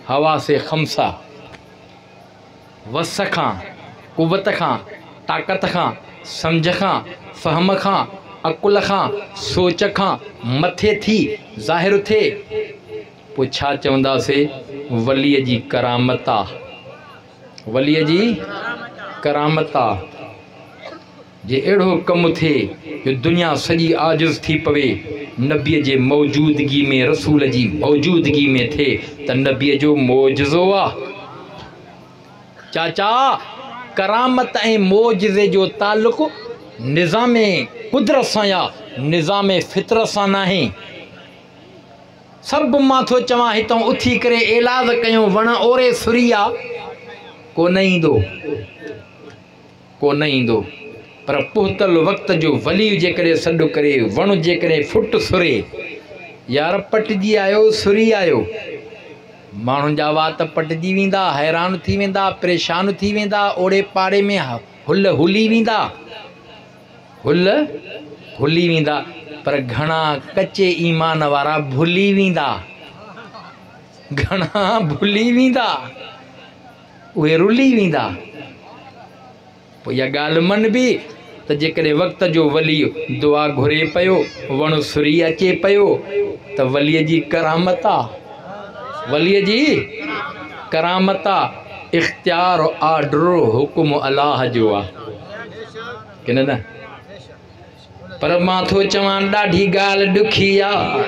हवा से खमसा, वस खां, कुवत खां, ताकत खां, समझ खां, फहम खां, अकुल खां, सोच खां मथे थी ज़ाहिर थे। पोइ छा चवंदासीं? वलीअ जी करामत आहे, वलीअ जी करामत आहे। जे अहिड़ो कमु थिए जो दुनिया सॼी आजिज़ थी पवे नबीअ जे मौजूदगी में, रसूल जी मौजूदगी में थिए त नबीअ जो मौजज़ो आहे। चाचा, करामत ऐं मौजज़े जो ताल्लुक़ निज़ाम कुदरत सां या निज़ाम फितरत सां नाहे। सभु मां थो चवां हितां उथी करे इलाज कयूं, वण ओरे सुरी आहे, कोन ईंदो, कोन ईंदो। पर पहुतल वक़्त जो वली जेकॾहिं सॾु करे, वण जेकॾहिं फुट सुरे, यार पटिजी आयो, सुरी आयो। माण्हुनि जा वात पटिजी वेंदा, हैरान थी वेंदा, परेशान थी वेंदा, ओड़े पाड़े में हुल हुली वेंदा, हुल हुली वेंदा। पर घणा कच्चे ईमान वारा भुली वेंदा, घणा भुली वेंदा, उहे रुली वेंदा। पोइ इहा ॻाल्हि मञबी त जेकॾहिं वक़्त जो वली दुआ घुरे पियो, वण सुरी अचे पियो, त वलीअ जी करामत आहे, वलीअ जी करामत आहे। इख़्तियार आर्डर हुकुम अलाह जो आहे कि न न? पर मां थो चवां ॾाढी ॻाल्हि ॾुखी आहे।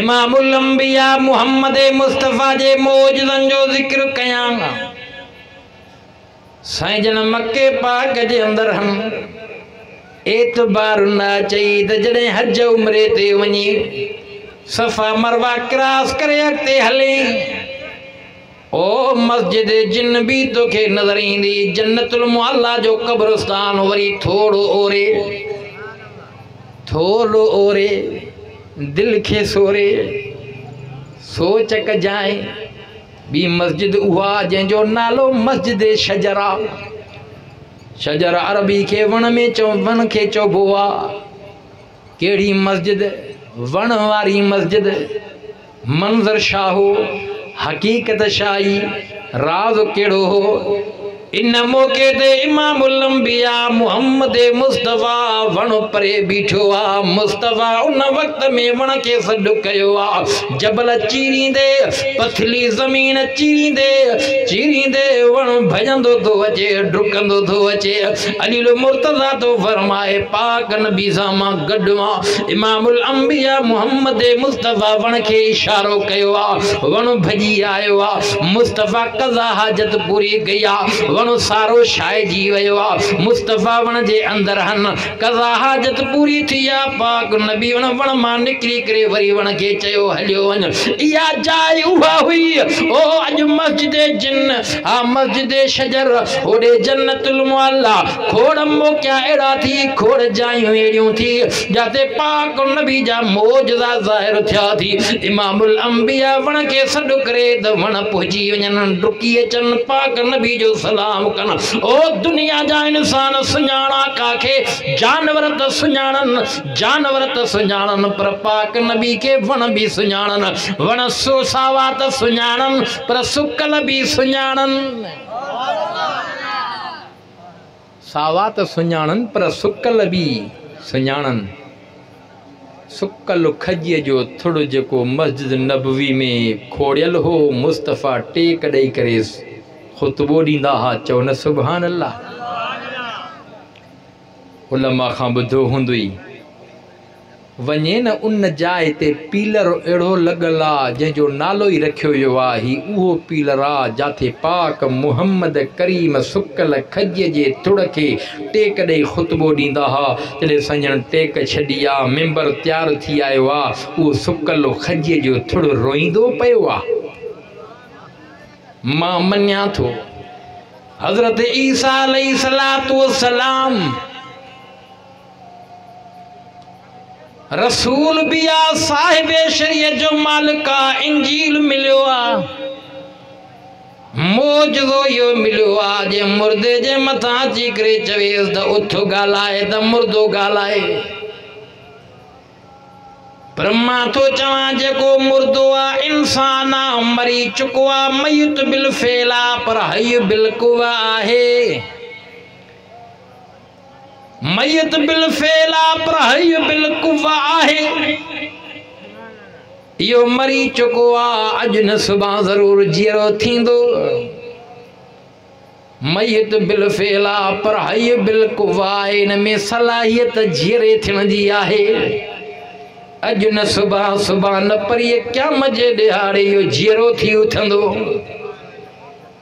इमामुल अंबिया मुहम्मद मुस्तफ़ा जे मौजज़नि जो ज़िक्र कयां। साईं जन मके पाक जे अंदरि हम एतबार न चई त जॾहिं हज उमरे ते वञी सफ़ा मरवा क्रॉस करे अॻिते हले, ओ मस्जिद जिन भी तोखे नज़र ईंदी। जन्नतुल मुअल्ला जो कब्रिस्तान वरी थोड़ो ओरे, थोड़ो ओरे दिल के सोरे, सोच कजाए। बी मस्जिद उहा जंहिंजो नालो मस्जिद शजरा, शजरा अरबी के वण में चो, वण के चौबो आहे। कहिड़ी मस्जिद? वण वारी मस्जिद। मंज़र शाहो, हकीकत शाही, राज केड़ो हो। इन मौके ते इमामुल अंबिया मुहम्मद मुस्तफ़ा वण परे बीठो आ। मुस्तफ़ा उन वक़्त में वण खे सॾु कयो आ। जबल चीरींदे, पथली ज़मीन चीरींदे चीरींदे वण भॼंदो थो अचे, डुकंदो थो अचे। अलील मुर्तज़ा थो फरमाए पाक नबी सां मां गॾु आहियां। इमामुल अंबिया मुहम्मद मुस्तफ़ा वण खे इशारो कयो आहे, वण भॼी आयो आहे। मुस्तफ़ा कज़ा हाजत पूरी कई आहे, वण सारो छाइजी वियो आहे। मुस्तफ़ा वण जे अंदरि आहिनि, कज़ा हाजत पूरी थी आहे। पाक नबी वण वण मां निकिरी करे वरी वण खे चयो हलियो वञ। इहा जाइ उहा हुई ओ अॼु मस्जिद जिन, हा मस्जिद शजर, होॾे जन्नतुल मुअल्ला। खोड़ मौक़िया अहिड़ा थी, खोड़ जायूं अहिड़ियूं थी जिते पाक नबी जा मौजज़ा ज़ाहिर थिया थी। इमामुल अंबिया वण खे सॾु करे त वण पहुची वञनि, डुकी अचनि, पाक नबी जो सलाम कन। ओ दुनिया जा इंसान सुञाणा काखे, जानवर त सुञाणनि, जानवर त सुञाणनि, पर पाक नबी खे वण बि सुञाणनि। वण सोसावा त सुञाणनि, पर सुकल बि सुञाणनि, सावा त सुञाणनि, पर सुकल बि सुञाणनि। सुकल खजीअ जो थुड़ जेको मस्जिद नबवी में खोड़ियल हो, मुस्तफ़ा टेक ॾेई करे खुतबो ॾींदा हा। चओ न सुभान अल्लाह। उलमा खां ॿुधो हूंदो ई वञे न उन जाइ ते पीलर अड़ो लगल आ जंहिंजो नालो ही रखियो वियो आहे ही उहो पीलर आ जाथे पाक मुहम्मद करीम सुकल खज जे तुड़ के टेक दे खुतबो दींदा हा। जडे संजन टेक छडी आ मेंबर तैयार थी आयो आ उहो सुकल खज जो थुड़ रोइंदो पयो आ। मां मन्या थो हजरत ईसा अलैहिस्सलाम रसूल भी आ साहिब शरीयत जो मालिक आ इंजील मिलो आ मोजो यो मिलो आ जे मुर्दे जे मथा अची करे चवेस त उथ गालाए त मुर्दो गालाए। पर मां तो चवां जेको मुर्दो आ इंसान आ मरी चुको आ मयत बिल फेला पर हय बिल कुवा आहे। मयत बिल फेला पर हय बिल कुवा आहे। यो मरी चुको आ अज न सुबह जरूर जीरो थींदो। मयत बिल फेला पर हय बिल कुवा आहे इन में सलाहियत जीरे थियण जी आहे। अज न सुबह सुबह न पर ये क्या मजे दिहाड़े यो जीरो थी उठंदो।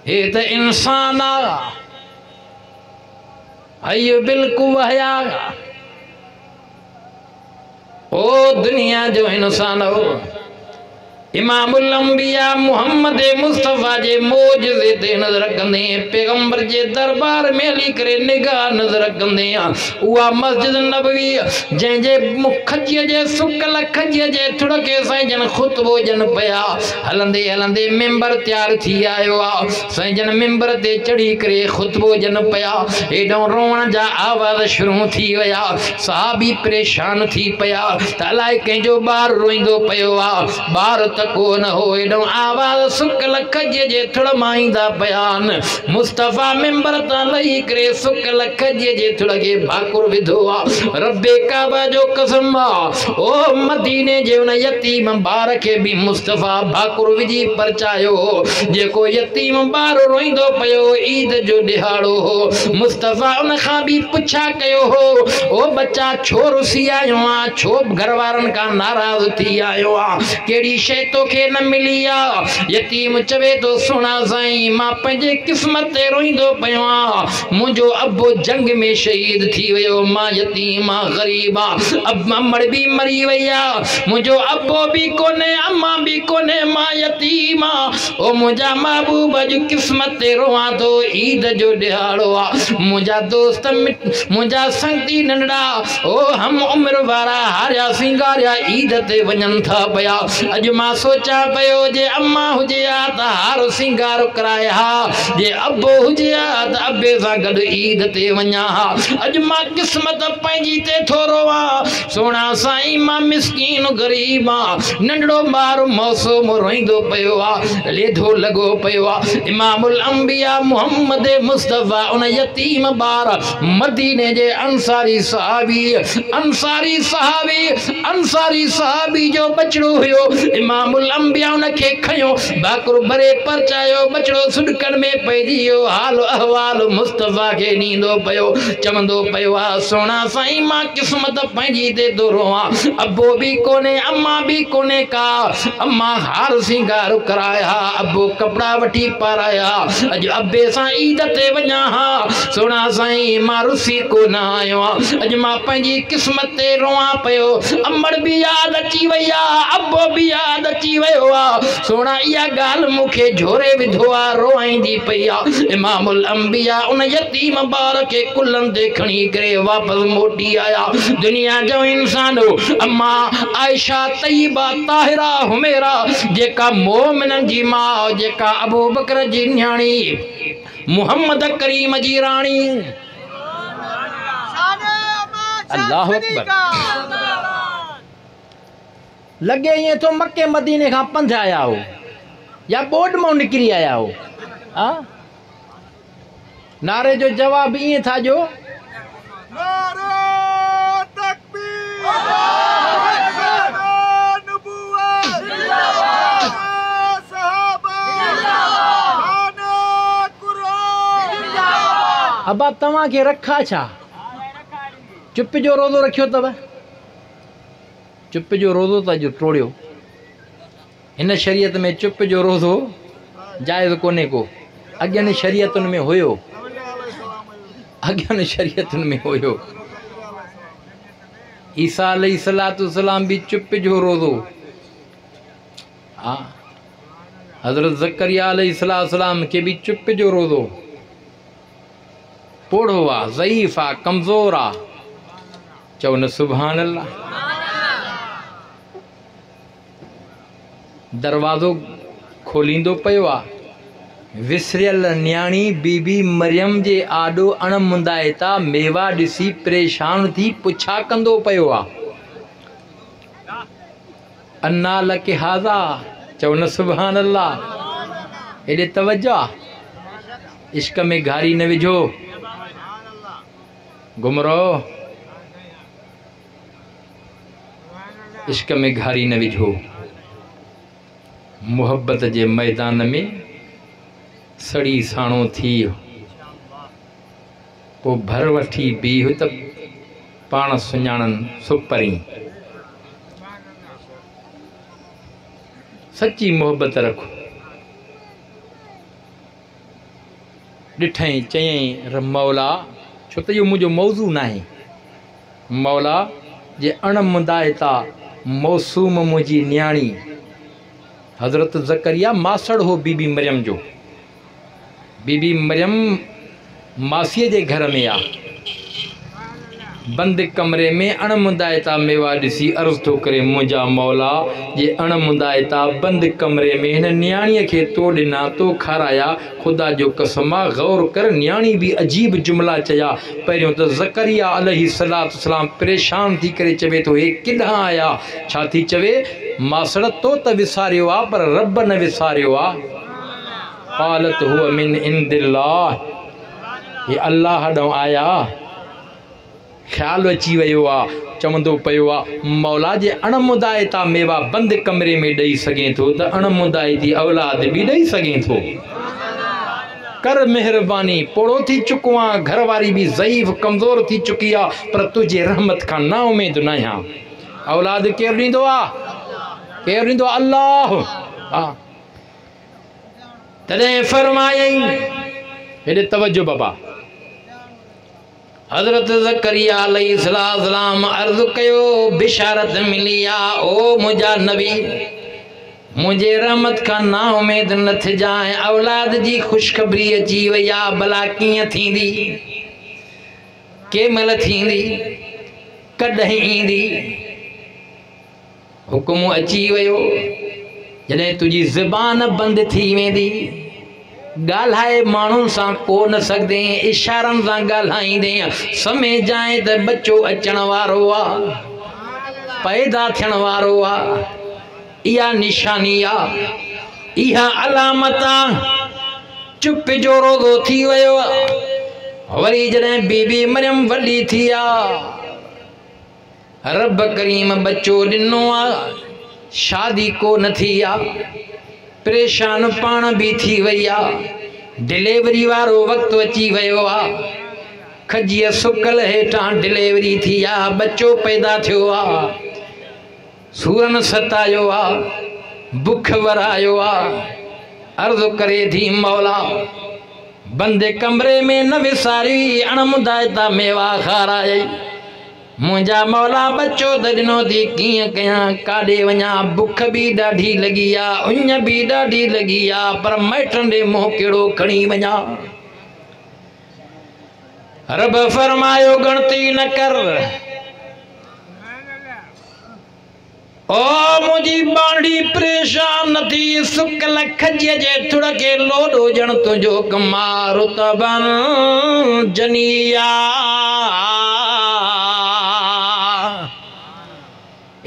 हे त इंसान आ अयो बिल्कुल वहया ओ दुनिया जो इंसान हो इमामुल अंबिया मोहम्मद मुस्तफा जे मोजज़े ते नजर कंदे पैगंबर जे दरबार में हली करे निगाह नजर कंदे उआ मस्जिद नबवी जे जे मुखजिए जे सुकल खजिए जे थुड़के साईं जन खुतबो जन पया हलंदे हलंदे मेंबर तैयार थी आयो आ। साईं जन मेंबर ते चढ़ी करे खुतबो जन पया एडो रोवण जा आवाज शुरू थी वया। सहाबी परेशान थी पया तलाए केजो बार रोइंदो पयो आ बार को न हो एडो आवाज सुकल खज जे थुड़ माइंदा बयान। मुस्तफा मेंबर ता लई करे सुकल खज जे थुड़ के भाकुर विधो आ। रब्बे काबा जो कसम ओ मदीने जे उन यतीम बार के भी मुस्तफा भाकुर विजी परचायो जेको यतीम बार रोइंदो पयो ईद जो दिहाड़ो हो। मुस्तफा उन खां भी पुछा कयो हो ओ बच्चा छो रुसी आयो आ छो घर वारन का नाराज थी आयो आ केड़ी शे तो के न मिली आ। यतीम चवे तो सुना साईं मां पंहिंजे किस्मत ते रोइंदो पयो आ मुंहिंजो अबो जंग में शहीद थी वियो मां यतीम आ गरीब आ अब अमड़ भी मरी वई आ मुंहिंजो अबो भी कोने अम्मा भी कोने मां यतीम आ ओ मुंहिंजा महबूब जो किस्मत ते रोआ तो ईद जो दिहाड़ो आ। मुंहिंजा दोस्त मुंहिंजा संगती नंढड़ा ओ हम उम्र वारा हारिया सिंगारिया ईद ते वञनि था पया। अॼु मां सोचा पियो जे अम्मा हुजे आ त हार सिंगार कराए हा जे अबो हुजे आ त अबे सां गॾु ईद ते वञा हा। अॼु मां क़िस्मत पंहिंजी ते थोरो आ सोणा साईं मां मिसकीन ग़रीब आ नंढड़ो ॿार मौसम रोईंदो पियो आ लेधो लॻो पियो आ। इमामुल अंबिया मोहम्मद मुस्तफ़ा उन यतीम ॿार मदीने जे अंसारी सहाबी अंसारी सहाबी अंसारी सहाबी जो बचड़ो हुयो। इमामुल अंबिया उनखे खयो भाकुर भरे परचायो बचड़ो सुडकण में पइजी वियो। हाल अहवाल मुस्तफा के नींदो पयो चवंदो पयो आ सोना साईं मां किस्मत पंहिंजी ते दुरो आ अबो भी कोने अम्मा भी कोने का अम्मा हार सिंगार कराया अबो कपड़ा वठी पाराया अॼु अबे सां ईद ते वञा हा। सोना साईं मां रुसी कोन आयो आ अॼु मां पंहिंजी किस्मत ते रोआ पयो अमड़ भी याद अची वई आ अबो भी याद अची वयो आ सोना या गाल मुखे झोरे विधो आ रोआईंदी पई आ। इमामुल अंबिया उन यतीम बार के कुलन ते खणी करे वापस मोटी आया। दुनिया जो इंसान अम्मा आयशा तैयबा ताहिरा हुमेरा जेका मोमिनन जी मां जेका अबू बकर जी न्याणी मोहम्मद करीम जी रानी अल्लाह अकबर लगे ये तो मक्के मदीने का पंध आया हो या बोर्ड में निकली आया हो आ? नारे जो जवाब ये था जो नारे तकबीर नारे नबुवत जिंदाबाद सहाबा जिंदाबाद खाना कुरान जिंदाबाद। अब तवा के रखा छा चुप जो रोजो रखियो तब चुप जो रोज़ो था जो टोड़ियो इन शरीयत में चुप जो रोज़ो जायज़ कोन्हे को अॻियां शरीयतुनि में हुयो अॻियां शरीयतुनि में हुयो। ईसा अलैहिस्सलाम भी चुप जो रोज़ो हा हज़रत ज़करिया अलैहिस्सलाम के भी चुप जो रोज़ो पोड़ो आहे ज़ईफ़ आहे कमज़ोर आहे चओ न सुभान अल्लाह। दरवाज़ो खोलींदो पियो आहे विसरियल न्याणी बीबी मरियम जे आॾो अणमुंदाइता मेवा ॾिसी परेशान थी पुछा कंदो पियो आहे अन्ना लके हाज़ा चओ न सुभान अल्लाह। एॾे तवज्जो इश्क में घारी न विझो गुमरो इश्क में घारी न विझो मोहब्बत जे मैदान में सड़ी साणो थी पोइ भर वठी बीह त पाण सुञाणनि सुपरी। सच्ची मोहब्बत रखो ॾिठई चयई मौला छो त इहो मुंहिंजो मौज़ू न आहे मौला जे अणमुंदाइता मौसूम मुंहिंजी न्याणी हज़रत ज़करिया मासड़ हो बीबी मरियम जो बीबी मरियम मासीअ जे घर में आ बंदि कमरे में अणमुंदाइता मेवा ॾिसी अर्ज़ु थो करे मुंहिंजा मौला जे अणमुंदाइता बंदि कमरे में हिन न्याणीअ खे तो ॾिना तो खाराया ख़ुदा जो कसम आहे गौर कर न्याणी बि अजीब जुमिला चया। पहिरियों त ज़करिया अलैहिस्सलाम परेशान थी करे चवे थो हे किॾां आया छा थी चवे मासड़ तो त विसारियो आहे पर रब न विसारियो आहे हालत हुआ मिन इंदिल्लाह हे अल्लाह ॾांहुं आया ख़्याल अची वियो आहे चवंदो पियो आहे मौला जे अणमुदाइता मेवा बंदि कमरे में ॾेई सघे थो त अणमुदाइती औलाद बि ॾेई सघे थो कर महिरबानी। पोड़ो थी चुको आहे घर वारी बि ज़ईफ़ कमज़ोर थी चुकी आहे पर तुंहिंजे रहमत खां ना उमेद न आहियां। औलाद केरु ॾींदो आहे केरु ॾींदो आहे अल्लाह। तॾहिं फरमायईं हेॾे तवजो बाबा हज़रत ज़करिया अलैहिस्सलाम अर्ज़ु कयो बिशारत मिली आहे ओ मुंहिंजा नबी मुंहिंजे रहमत खां ना उमेद न थिजांइ औलाद जी ख़ुशख़बरी अची वई आहे भला कीअं थींदी कंहिंमहिल थींदी कॾहिं ईंदी हुकुम अची वियो जॾहिं तुंहिंजी ज़बान बंदि थी वेंदी ॻाल्हाए माण्हुनि सां कोन सघंदे इशारनि सां ॻाल्हाईंदे समेझाए त बच्चो अचण वारो आहे पैदा थियण वारो आहे इहा निशानी आहे इहा अलामत आहे। चुप जो रोज़ो थी वियो आहे वरी जॾहिं बीबी मरियम वॾी थी आहे रब करीम बच्चो ॾिनो आहे शादी कोन थी आहे परेशान पाण बि थी वई आहे डिलेवरी वारो वक़्तु अची वियो आहे खजीअ सुकल हेठां डिलेवरी थी आहे बच्चो पैदा थियो आहे सूरन सतायो आहे बुख वरायो आहे अर्ज़ु करे थी मौला बंदे कमरे में न विसारी अणमुदाइता मेवा खाराई मुंहिंजा मौला बच्चो त ॾिनो थी कीअं कयां काॾे वञा बुख बि ॾाढी लॻी आहे उञ बि ॾाढी लॻी आहे पर माइटनि ॾे मुंहुं कहिड़ो खणी वञा। रब फरमायो गणती न कर ओ मुंहिंजी बांडी परेशान न थी सुकल खजीअ जे थुड़ खे लोॾो ॼण तुंहिंजो कमु आहे रुतबन जनिया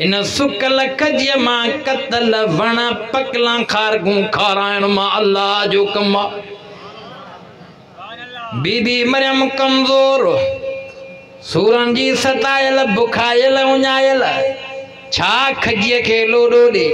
इन सुकल खजीअ मां कतल वण पकला खारगूं खाराइण मां अल्लाह जो कम आहे। बीबी मरियम कमज़ोर सूरनि जी सतायल बुखायल उञायल छा खजीअ खे लोॾो ॾे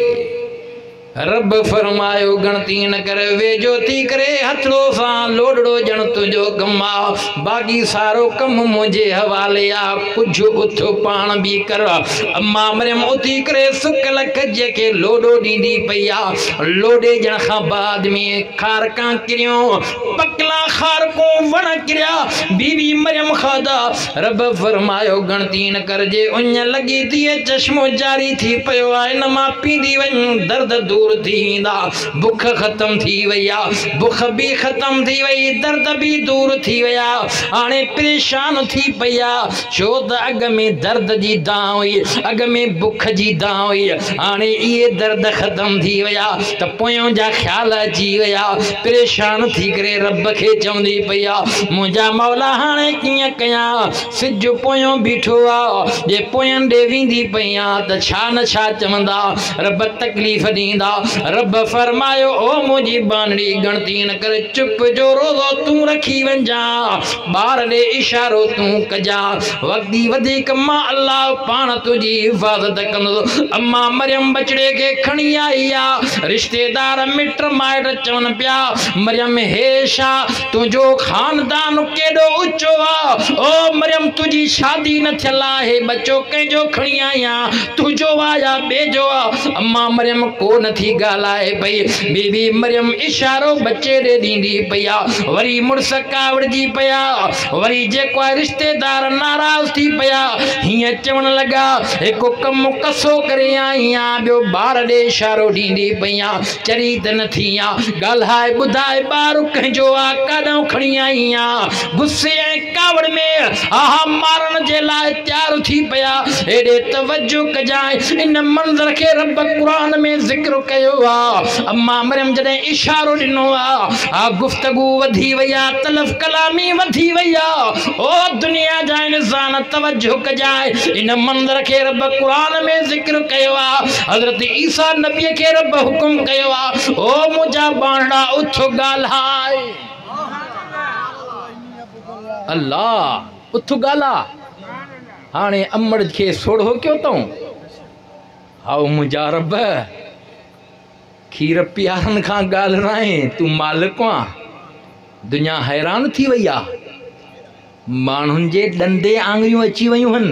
रब फरमायो गणती न करे वेझो थी करे हथड़ो सां लोडड़ो जण तुझो कम आ बाकी सारो कम मुझे हवाले आ कुछ उथ पान भी कर अम्मा मरियम उथी करे सुकल कजे के लोडो डींदी पई आ लोडे जण खां बाद में खारका किरियो पकला खार को वण किरिया बीबी मरियम खादा रब फरमायो गणती न कर जे उन लगी थी चश्मो जारी थी पयो आ इन मां पींदी वन दर्द दूर थी बुख खत्म थी वया बुख भी खत्म थी वई दर्द भी दूर थी वया आने परेशान थी पया छो त अग में दर्द जी दां हुई अग में बुख जी दां हुई आने ये दर्द खत्म थी वया त पोयों जा ख्याल अची वया परेशान थी करे रब के चवंदी पया मुजा मौला हाने कियां कया सिज पोयों बीठो आ जे पोयन दे विंदी पया त छा न छा चवंदा रब तकलीफ दींदा रब फरमायो ओ मुझी बानड़ी गणती न कर चुप जो रोजो तू रखी वंजा बार दे इशारो तू कजा वक्ती वधिक मां अल्लाह पान तुझी हिफाजत कंदो अम्मा मरियम बचड़े के खणी आई आ रिश्तेदार मिट माइट चवन पिया मरियम हे शा तुझो खानदान केडो उचो आ ओ मरियम तुझी शादी न थियल आहे बच्चो केजो खणी आई आ तुझो आया बेजो आ अम्मा मरियम को न थी गालाए पई बीबी मरियम इशारो बच्चे दे दींदी पया वरी मुड़स कावड़जी पया वरी जेको रिश्तेदार नाराज थी पया हिया चवण लगा एको कम कसो करे आईया बियो बार दे इशारो दींदी पया चरी तन थिया गालाए बुधाए बार कहजो आ काडो खणी आईया गुस्से ए कावड़ में आहा मारन जे लाए तैयार थी पया एडे तवज्जो कजाए इन मंजर के रब कुरान में जिक्र कयो आ अम्मा मरियम जने इशारो दिनो आ आ गुफ्तगू वधी वया तलफ कलामी वधी वया ओ दुनिया जा इंसान तवज्जो कजाए इन मंजर के रब कुरान में जिक्र कयो आ हजरत ईसा नबी के रब हुक्म कयो आ ओ मुजा बांडा उथो गालाए अल्लाह उथो गाला हाने अमड़ के सोड़ो क्यों तो आओ मुजा रब खीर प्यारन खां गालराएं तू मालिक आ दुनिया हैरान थी वई आ मानुन जे डंडे आंगरियों अची वयूं हन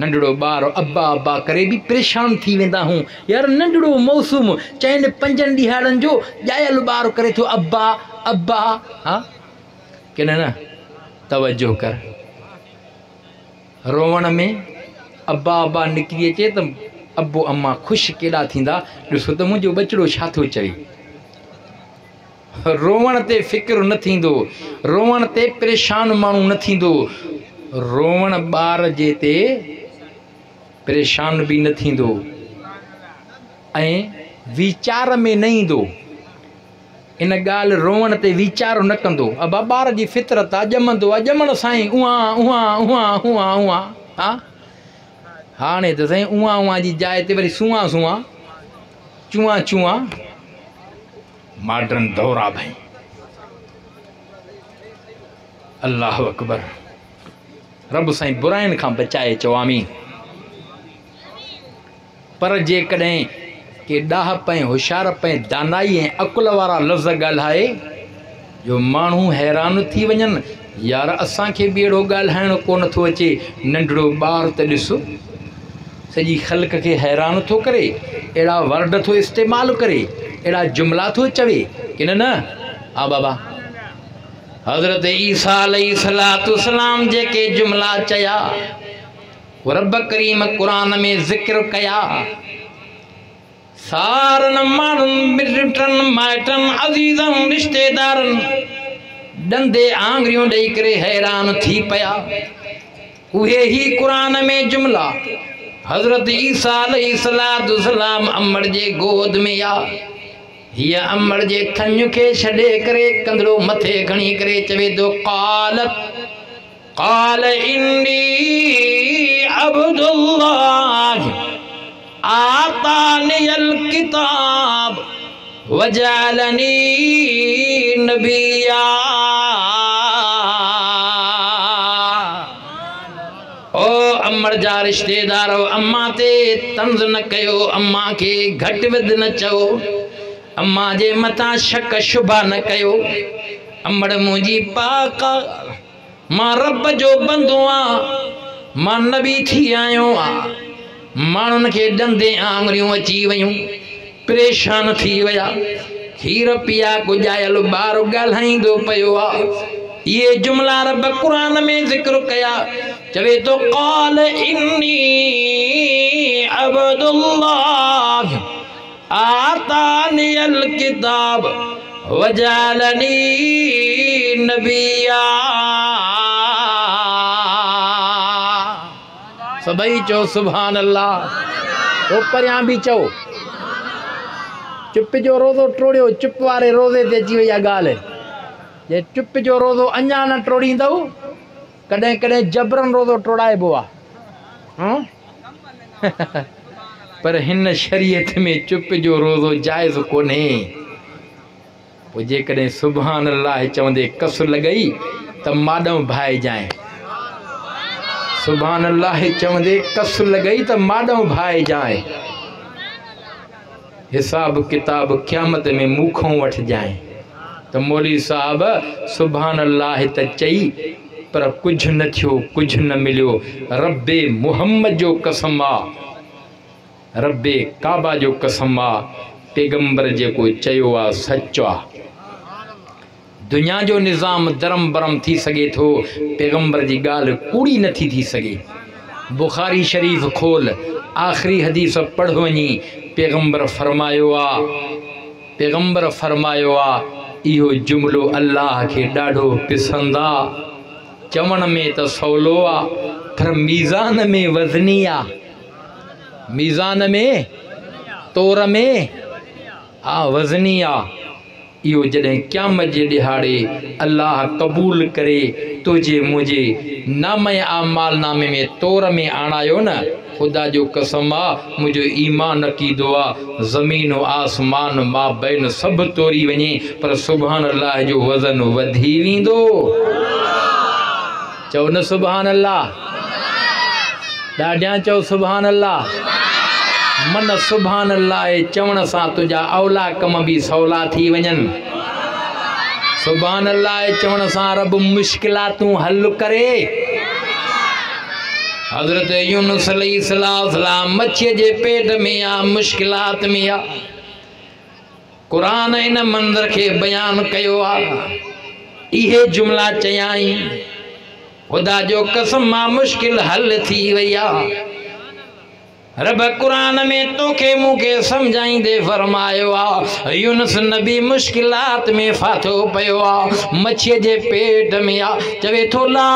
नंढड़ो बार अब्बा अब्बा करे भी परेशान थी वेंदा हूं यार नंढड़ो मौसम चैन पंजन दिहाड़न जो जायल बार करे तो अब्बा अब्बा हां के न न तवज्जो कर रोवण में अब्बा अब्बा निकली अचे त अबो अम्मा खुश केड़ा थींदा ॾिसो त मुंहिंजो बचड़ो छा थो चए रोवण ते फिक्र न थींदो रोवण ते परेशान माण्हू न थींदो रोवण ॿार जे ते परेशान बि न थींदो ऐं वीचार में न ईंदो इन ॻाल्हि रोवण ते वीचारो न कंदो अबा ॿार जी फितरत आहे ॼमंदो आहे ॼमण साईं उहा उहा उहा उहा उहा हा हाँ नहीं तो सही उआ उआ जी जाए ते वरी सुआ सुआ चुआ चुआ मॉडर्न दौर आ भाई अल्लाह अकबर रब साई बुराइन का बचाए चवामी पर जे कदें के डाह पे होशियार पे दानाई ए अकुल वारा लफ्ज गालाए जो मानू हैरान थी वजन यार असा के बेड़ो गालायण को न थो अचे नंढड़ो बार त दिस सजी खल्क के हैरान तो करे एड़ा वर्ड तो इस्तेमाल करे एड़ा जुमला तो चवे कि न न आ बाबा हजरत ईसा अलैहिस्सलाम जेके जुमला चया रब करीम कुरान में जिक्र कया सारन मानन मिटन माइटन अजीजन रिश्तेदारन डंदे आंगरियों दई करे हैरान थी पया उहे ही कुरान में जुमला हजरत ईसा अलैहिस्सलाम अमर जे गोद में आ हिया अमर जे थन के छे करे कंदड़ो मथे खणी करे चवे तो काल काल इन्नी अब्दुल्लाह आतानी अल किताब वजालनी नबिया पैगम्बर जा रिश्तेदारो अम्मा ते तंज़ न कयो, अम्मा खे घटि वधि न चओ, अम्मा जे मथां शक शुबा न कयो। अमड़ मुंहिंजी पाक आ, मां रब जो बंदो आहियां, मां नबी थी आयो आहियां। माण्हुनि खे ॾंदे आङरियूं अची वियूं, परेशान थी विया। खीर पिया गुजायल ॿार ॻाल्हाईंदो पियो आहे। ये जुमला रब कुरान में जिक्र कया, चवे तो क़ाल इन्नी अब्दुल्लाह आतानी अल किताब वजालनी नबिया। सभी चो सुभान अल्लाह। तो परियां भी चो चुप जो रोज़ो टोड़ियो, चुप वारे रोज़े ते अची वही गाल। जे चुप जो रोज़ो अञा न टोड़ींदव, कदें कदें जबरन रोज़ो टोड़ाइबो आहे। पर हिन शरीयत में चुप जो रोज़ो जाइज़ कोन्हे। पोइ जेकॾहिं सुभान अल्लाह चवंदे कस लॻई त माॾऊं भाइजांइ। सुभान अल्लाह चवंदे कस लॻई त माॾऊं भाइजांइ। हिसाब किताब क़यामत में मूंखों वठिजांइ। तो मौली साहब सुभान अल्लाह त चई, पर कुछ न थियो, कुछ न मिलियो। रब्बे मुहम्मद जो कसम आ, रब्बे काबा जो कसम आ, पैगम्बर जेको चयो आ सच आ। दुनिया जो निज़ाम धरम भरम थी सके तो पैगम्बर जी गाल कूड़ी नथी थी सके। बुखारी शरीफ खोल, आखिरी हदीस पढ़ वही। पैगम्बर फरमायो आ, पैगम्बर फरमायो आ, इहो जुमलो अल्लाह के ॾाढो पसंद आ। चवण में तो सवलो आ, पर मीज़ान में वज़नी आ। मीज़ान में तोर में आ वज़नी आ। इहो जॾहिं क़यामत जे ॾिहाड़े अल्लाह कबूल करे तुझे मुझे नाम आमाल नामे में तोर में आणायो न, खुदा जो कसम आ, मुझो ईमान अक़ीदो आ, ज़मीन आसमान मां बैन सब तोरी वने। पर सुभान अल्लाह जो वज़न वधी वेंदो। चओ न सुभान अल्लाह, ॾाढियां चओ सुभान अल्लाह, मन सुभान अल्लाह चवण सां तुझा अवला कम भी सवला थी वञनि। सुभान अल्लाह चवण सां रब मुश्किलातूं हल करे। हज़रत यूनुस अलैहिस्सलाम मच्छी जे पेट में आ, मुश्किलात में आ। कुरान इन मंदर के बयान कयो आ। इहे जुमला चयाई, खुदा जो कसम मां मुश्किल हल थी वई आ। रब कुरान में तोखे मूंखे सम्झाईंदे फरमायो आ, यूनुस नबी मुश्किलात में फाथो पियो आ, मच्छीअ जे पेट में आ। चवे थो ला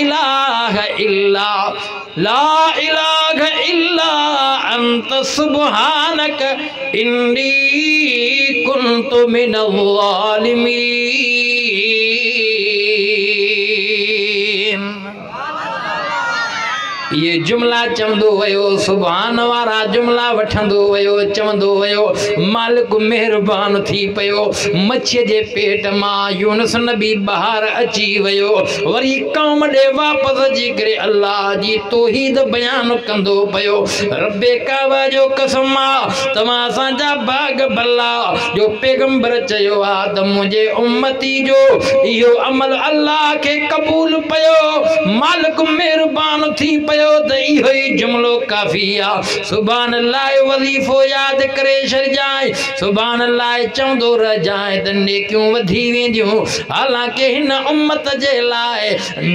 इलाहा इल्ला, ला इलाहा इल्ला अंत सुबहानक इन्नी कुन्तु मिनल ज़ालिमीन। ये जुमला चवंदो वयो, सुभान वारा जुमला वठंदो वयो। चवंदो वयो मालिक मेहरबान थी पियो। मच्छीअ जे पेट मां यूनुस नबी बहार अची वियो। वरी कौम ॾे वापसि अची करे अल्लाह जी तौहीद बयान कंदो पियो। रब्बे काबा जो कसम आ, तव्हां असांजा बाग भला। जो पैगम्बर चयो आहे त मुंहिंजे उम्मती जो इहो अमल अल्लाह खे क़बूल पियो, मालिक मेहरबान थी पियो। जुमलो काफ़ी आ। सुभान अल्लाह वजीफ़ो यादि करे छॾिजांइ। सुभान अल्लाह चवंदो रहिजांइ त नेकियूं वधी वेंदियूं। हालांकि हिन उम्मत जे लाइ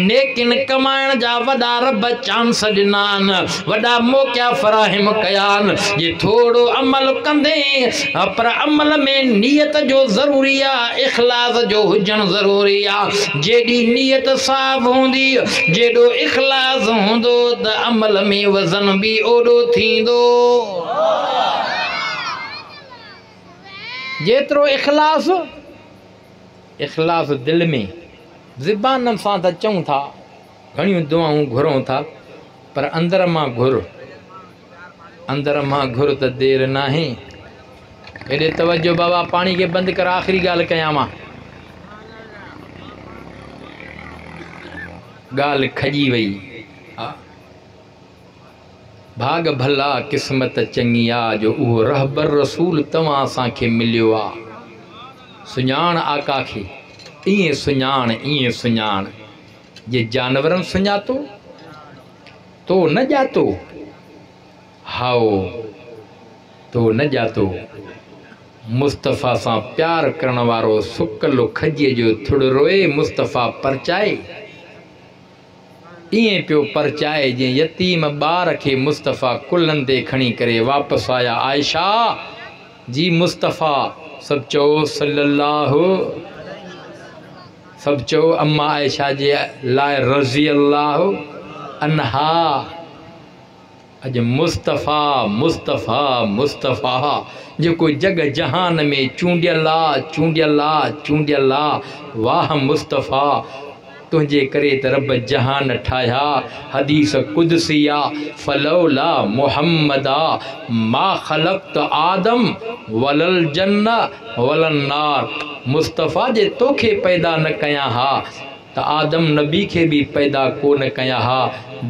नेकिन कमाइण जा वॾा रब चांस ॾिना आहिनि, वॾा मौक़िया फ़राहिम कया आहिनि। जे थोरो अमल कंदे, पर अमल में नियत जो ज़रूरी आहे, इख़लास जो हुजणु ज़रूरी आहे। जेॾी नियत साफ़ हूंदी, जेॾो इख़लास हूंदो, त अमल में वज़न भी ओडो थींदो। जेतरो इखलास, इखलास दिल में। ज़बान सां त चऊं था, घणियूं दुआऊं घुरूं था, पर अंदर मां घुर, अंदर मां घुर त देर नाहे। हेॾे तवजो बाबा, पानी के बंद कर, आखिरी ॻाल्हि कयां मां। ॻाल्हि खजी वई। भाग भला किस्मत चंगी आ जो उहो रहबर रसूल तवां सां खे मिलियो आ। सुञाण आका खे इएं सुञाण इएं सुञाण जे जानवरन सुञातो तो न जातो, हाओ तो न जातो। मुस्तफ़ा सां प्यार करण वारो सुकल खजे जो थुड़ रोए मुस्तफ़ा परचाए इएं पियो परचाए जे यतीम बार के मुस्तफ़ा कुलंदे खणी करे वापस आया। आयशा जी मुस्तफ़ा सब चो सल्लल्लाहु, सब चो अम्मा आयशा जे लाए रज़ी अल्लाहु अनहा। अज मुस्तफ़ा मुस्तफ़ा मुस्तफ़ा जो जग जहान में चूंडियला चूंडियला चूंडियला। वाह मुस्तफ़ा तुझे करे त रब जहान ठाया। हदीस कुदसिया फलौला मोहम्मदा मा खलक़्त आदम वलल जन्ना वलन नार। मुस्तफ़ा जे तोखे पैदा न कया हा त आदम नबी के भी पैदा को न कया हा,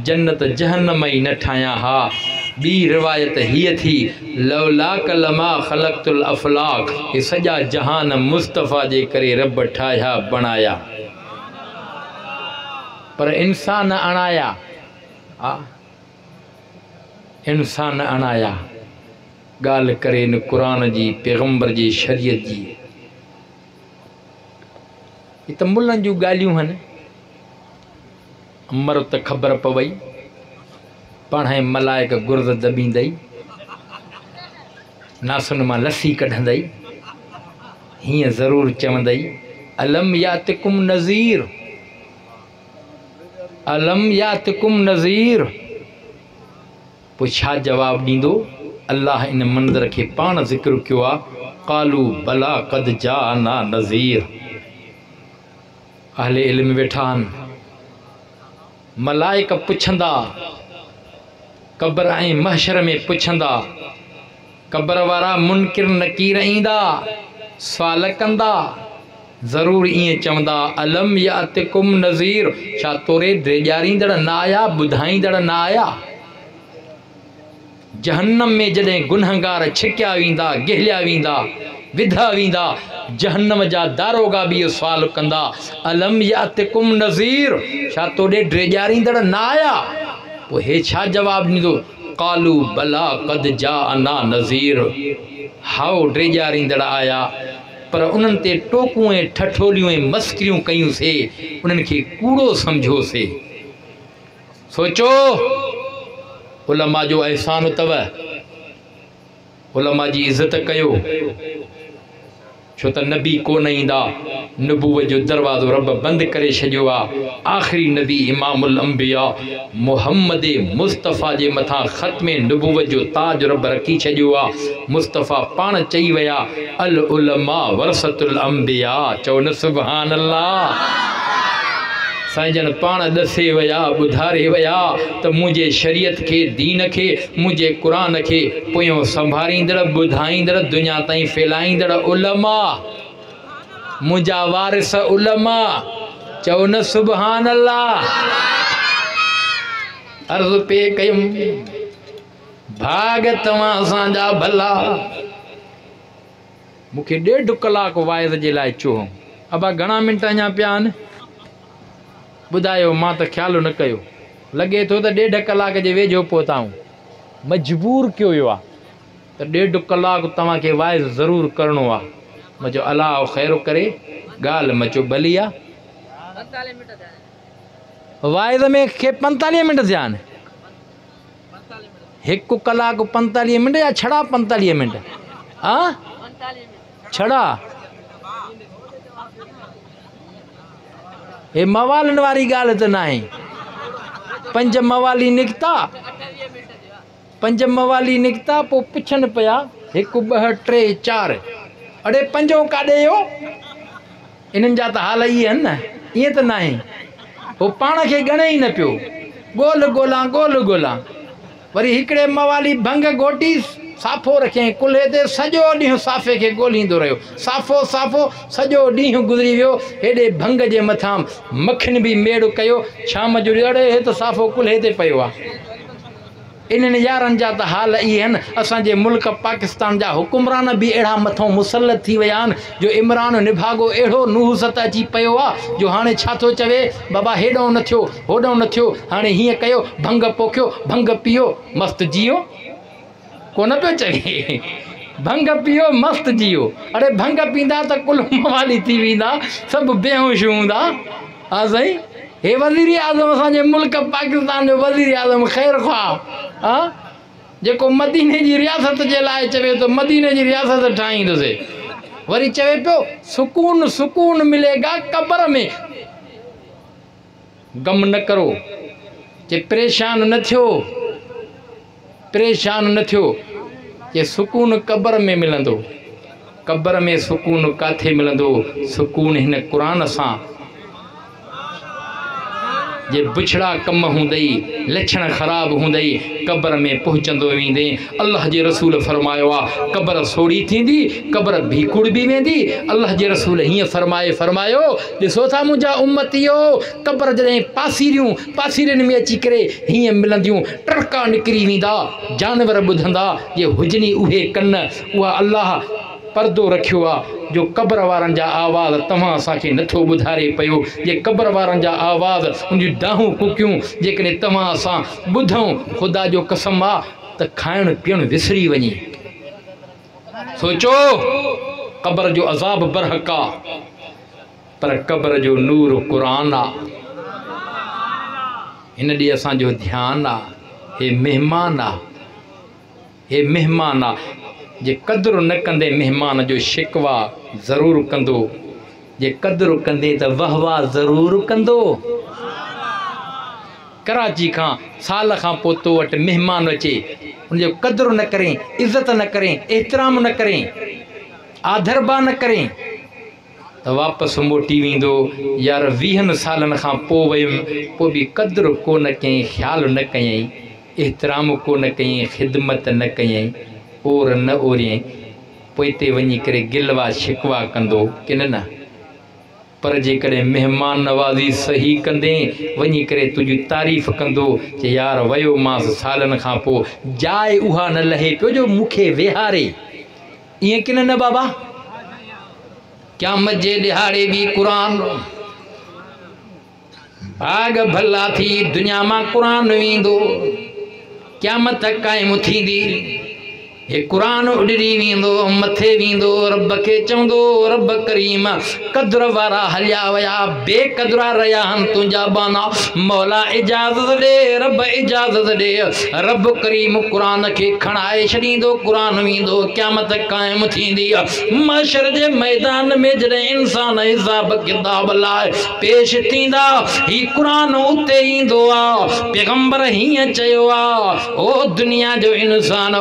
जन्नत जहन्नम ही न ठाया हा। बी रिवायत ही थी लौला कलमा खलक़्तुल अफ़लाक। ये सजा जहान मुस्तफ़ा जे करे रब ठाया बनाया पर इंसान अणाया। इंसान अणाया गाल करे न कुरान जी पैगम्बर जी शरीयत जी। ये तो मुल्हन जो गालियों हन अमर तो खबर पवई पान मलायक गुर्द दबींदई नासुन में लस्सी कढ़ंदई हिं जरूर चवंदई अलम यातिकुम नज़ीर अलम यातिकुम नज़ीर। पुछा जवाब दींदो अल्लाह इन मंदर के पान जिक्र कियो आ कालू भला कद जाना नज़ीर। अहले इल्म वेठान मलाइक पुछंदा कब्र ऐं महशर में पुछंदा कब्र वारा मुनकिर नकीर ईंदा सवाल कंदा ज़रूर इएं चवंदा अलम यातिकुम नज़ीर। छा तोरे ड्रेजारींदड़ न आया बुधाईंदड़ न आया। जहन्नम में जॾहिं गुनहगार छिकिया वेंदा गिहलिया वेंदा विधा वेंदा जहन्नम जा दारोगा भी इहो सुवाल कंदा अलम यातिकुम नज़ीर छा तोरे ड्रेजारींदड़ न आया। पोइ हे छा जवाबु ॾींदो कालू भला कद जाना नज़ीर। हाओ ड्रेजारींदड़ आया पर उन्हन ते टोकूं ऐं ठठोलियूं ऐं मस्करियूं कयूंसे उन्हनि खे कूड़ो समझोसे। सोचो उलमा जो अहसान अथव, उलमा जी इज़त कयो छो त नबी कोन ईंदा। नबूवत जो दरवाज़ो रब बंदि करे छॾियो आहे। आख़िरी नबी इमामुल अंबिया मोहम्मद मुस्तफ़ा जे मथां ख़त्मे नबूवत जो ताज रब रखी छॾियो आहे। मुस्तफ़ा पाण चई विया अल उलमा वरसतुल अंबिया। चओ न सुभान अल्लाह। साईंजन पाण दसे वया बुधारे वया तो मुझे शरीयत के दीन के मुझे कुरान के पोयों संभारींदड़ बुधाईंदड़ दुनिया ताईं फैलाईंदड़ उलमा मुझा वारिस उलमा। चओ न सुभान अल्लाह। अर्ज़ पे कयम भाग तवा साजा भला मुखे डेढ़ कलाक वाइज जे लाए चो अबा घणा मिनट अञा पिया आहिनि बुधायो मां तो ख्याल न कयो लगे तो डेढ़ कलाक के वेझो पहुताऊँ मजबूर कियो आ तो डेढ़ कलाक तवा के वाइज जरूर करणो आ। मुझे अलाह खैर करे गाल मचो भली आ वाइज में के पंतालीह मिनट ध्यान एक कलाक पंतालीह मिनट या छड़ा पंतालीह मिनट हाँ छड़ा हे मवालन वाली गाल तो ना है। पंज मवाली निकता पंज मवाली निकता पो पुछन पया एक बह टे चार अरे पंजो काडे हो इन जा हाल ये न ये तो ना वो पान के गणे ही न पियो गोल गोला गोल गोला वरी हिकड़े मवाली भंग गोटी साफो रखे कुल्हे ते सजो डी साफे के गोलींदो रहो साफो साफो सजो डी गुजरी वो हेडे भंग के मथा मक्खन भी मेड़ कयो शाम जो अड़े हे तो साफो कुल्हे ते पयो आ इन्हनि यारनि जा त हाल इहे आहिनि। असांजे मुल्क पाकिस्तान जा हुकुमरान बि अहिड़ा मथां मुसलत थी विया आहिनि जो इमरान निभागो अहिड़ो नूहसत अची पियो आहे जो हाणे छा थो चवे, बाबा हेॾो न थियो होॾो न थियो, हाणे हीअं कयो, भंग पोखियो भंग पीओ मस्तु जियो, कोन पियो चवे भंग पीओ मस्तु जियो। अड़े भंग पींदा त कुल मवाली थी वेंदा, सभु बेहोश हूंदा। हा साईं, हे वज़ीर आज़म असांजे मुल्क पाकिस्तान जो वज़ीर आज़म ख़ैर ख़्वाह, हा, जेको मदीने जी रियासत जे लाइ चवे थो मदीने जी रियासत ठाहींदुसि, वरी चवे पियो सुकून सुकून मिलेगा कब्र में, गम न करो, जे परेशान न थियो परेशान न थियो, जे सुकून कब्र में मिलंदो। कब्र में सुकून किथे मिलंदो? सुकून हिन क़ुरान सां। जे बिछड़ा कम हुंदई, लक्षण ख़राब हुंदई, कब्र में पहुचंदो वेंदे। अल्लाह जे रसूल फरमायो आहे कब्र सोड़ी थींदी, कब्र भीकुड़ बि वेंदी। अल्लाह जे रसूल हीअं फरमाए फरमायो, ॾिसो था मुंहिंजा उम्मतियो, कब्र जॾहिं पासीरियूं पासीरनि में अची करे हीअं मिलंदियूं, टड़का निकिरी वेंदा, जानवर ॿुधंदा। जे हुजनि उहे कन, उहा अल्लाह पर्दो रखियो आहे जो कब्र वारनि जा आवाज़ तव्हां असांखे नथो ॿुधारे पियो। जे कब्र वारनि जा आवाज़ उन जूं ॾाहूं कुकियूं जेकॾहिं तव्हां असां ॿुधूं, ख़ुदा जो कसम आहे त खाइणु पीअणु विसरी वञे। सोचो, कब्र जो अज़ाब बरहक आहे, पर कब्र जो नूर क़ुरान आहे। हिन ॾींहुं असांजो ध्यानु आहे। हे महिमान आहे, हे महिमान आहे, जे कदुरु न कंदे महिमान जो शिकवा ज़रूरु कंदो, जे कदुरु कंदे त वहवा ज़रूरु कंदो। कराची खां साल खां पोइ तो वटि महिमान अचे, उनजो कदुरु न करें, इज़त न करें, एहतराम न करें, आदरबा न करें, त वापसि मोटी वेंदो। यार वीहनि सालनि खां पोइ वियुमि, पोइ बि कदुरु कोन कयईं, ख़्यालु न कयईं, एहतराम कोन कयईं, ख़िदमत न कयईं, ओर न ओरियईं। पोइ हिते वञी करे गिलवा शिकवा कंदो की न न। पर जेकॾहिं महिमान नवाज़ी सही कंदे वञी करे तुंहिंजी तारीफ़ कंदो, जे यार वियो मांसि सालनि खां पोइ, जाइ उहा न लहे पियो जो मूंखे विहारे, ईअं की न न बाबा। क़यामत जे ॾिहाड़े बि क़ुर भाग भला थी दुनिया मां क़ुर वेंदो, क़यामत क़ाइमु थींदी, हे क़ुरान उॾरी वेंदो, मथे वेंदो, रब खे चवंदो रब करीम कदुर वारा हलिया विया, बेकदुरा रहिया आहिनि तुंहिंजा बाना, मौला इजाज़त ॾे रब, इजाज़त ॾे रब करीम। क़ुरान खे खणाए छॾींदो, क़ुरान वेंदो, क़यामत क़ाइमु थींदी। महशर जे मैदान में जॾहिं इंसान हिसाब किताब लाइ पेश थींदा, ही क़ुरान उते ईंदो आहे। पैगम्बर हीअं चयो आहे, ओ दुनिया जो इंसान,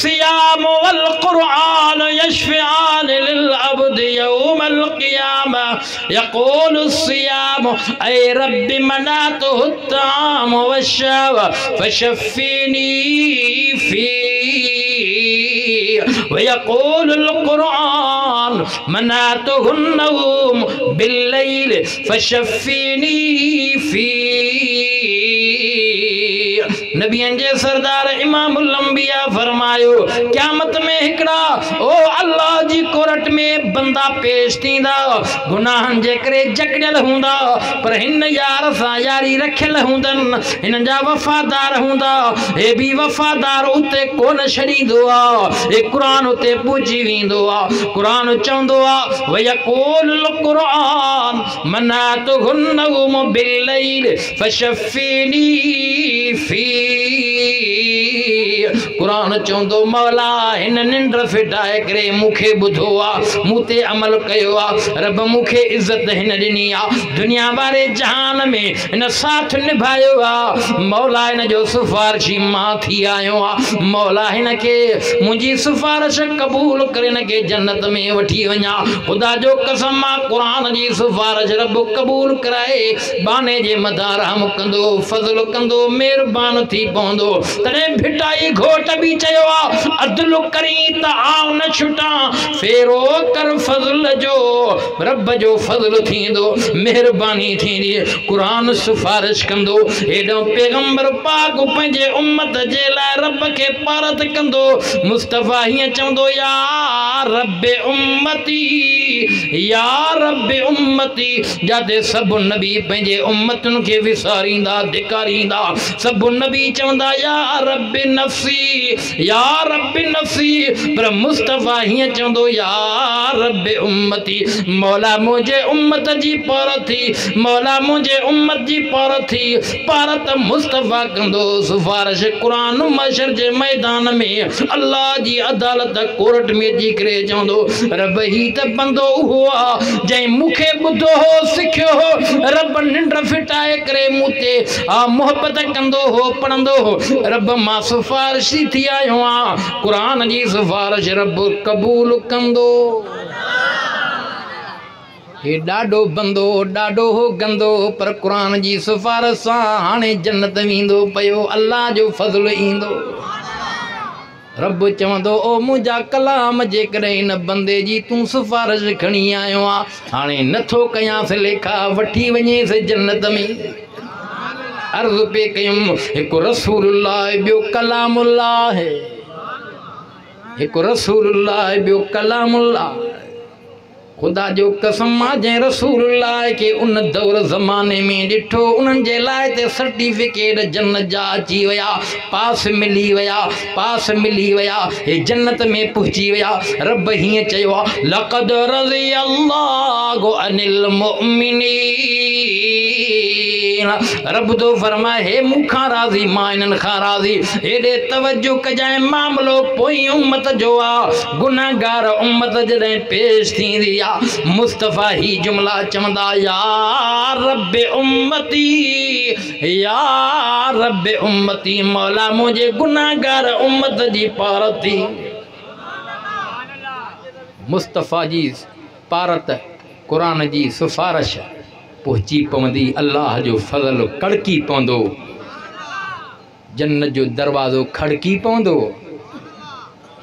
الصيام والقرآن يشفعان للعبد يوم القيامة، يقول الصيام أي رب منعته الطعام والشهوة فشفيني فيه، ويقول القرآن منعته النوم بالليل فشفيني فيه، نبيان جي سردار امام الانبياء फरमायो क़यामत में हिकिड़ा ओ अल्लाह जी कोरट में बंदा पेश थींदा, गुनाहनि जे करे जकड़ियल हूंदा, पर हिन यार सां यारी रखियल हूंदनि, हिन जा वफ़ादार हूंदा, हे बि वफ़ादार उते कोन छॾींदो आहे। हे क़ुरान उते पुॼी वेंदो आहे। क़ुरान चवंदो आहे वयक़ूल क़ुरान मनातुहुन्नुम बिल्लैल फशफ़ीनी फी, क़ुरान चवंदो मौला हिन निंड फिटाए करे मूंखे ॿुधो आहे, मूं ते अमल कयो आहे, रब मूंखे इज़त हिन ॾिनी आहे, दुनिया वारे जहान में हिन साथ निभायो आहे, मौला हिन जो सिफारशी मां थी आयो आहे, मौला हिन खे मुंहिंजी सिफारिश क़बूल करे हिन खे जन्नत में वठी वञा। ख़ुदा जो कसम आहे, क़ुरान जी सिफारिश रब क़बूल कराए, बाने जे मथां रहम कंदो, फज़ल कंदो, महिरबान थी पवंदो। तॾहिं भिटाई घोट कभी अदल करी ताव न छुटा फेरो कर फजल जो रब जो फजल थी दो मेहरबानी थी कुरान सिफारिश कंदो एडो पैगंबर पाक पंहिंजे उम्मत जे लाइ रब के पारत कंदो मुस्तफा ही चवंदो या रब उम्मती या रब उम्मती जाते सब नबी पंहिंजे उम्मतुनि खे विसारींदा धिकारींदा सब नबी चवंदा या रब नफ़्सी या रब नफ़्सी पर मुस्तफा ही चवंदो या रब उम्मती मौला मुझे उम्मत जी पारथी मौला मुझे उम्मत जी पारथी पारत मुस्तफा कंदो सिफारिश कुरान मशर जे मैदान में अल्लाह जी अदालत कोर्ट में जी करे चवंदो रब ही त बंदो हुआ जै मुखे बुधो हो सिखियो हो रब निंड फिटाए करे मुते आ मोहब्बत कंदो हो पढ़ंदो हो रब मां सिफारिश थी आयो आ कुरान जी सिफारिश रब कबूल कंदो। हे डाडो बंदो डाडो हो गंदो पर कुरान जी सिफारिश सा हाने जन्नत वेंदो पयो अल्लाह जो फजल इंदो रब चवंदो ओ मुझा कलाम जेकॾहिं इन बंदे जी तूं सिफारिश खणी आयो आहे हाणे नथो कयांसि लेखा वठी वञेसि जन्नत में। अर्ज़ु पे कयुमि हिकु रसूलुल्लाह ॿियो कलामुल्लाह हिकु रसूलुल्लाह ॿियो कलामुल्लाह खुदा जो कसम आ जै रसूल के उन दौर ज़माने में डिठो उन्हनि जे लाइ ते सर्टिफिकेट जन्नत जा अची विया पास मिली विया पास मिली विया हे जन्नत में पहुची विया। रब हीअं चयो आहे लक़द रज़ियल्लाहु अनिल मुमिनीन रब तो फरमाए हे मूंखां राज़ी मां इन्हनि खां राज़ी हेॾे तवजो कजांइ मामिलो पोइ उम्मत जो आहे गुनाहगार उम्मत जॾहिं पेश थींदी मुस्तफा ही जुमला चवंदा या रब उम्मती या रब उम्मती मौला मुझे गुनाहगार उम्मत जी पारत थी मुस्तफा जी पारत कुरान जी सिफारिश पहुची पवंदी अल्लाह जो फजल कड़की पवंदो जन्नत जो दरवाज़ो खड़की पवंदो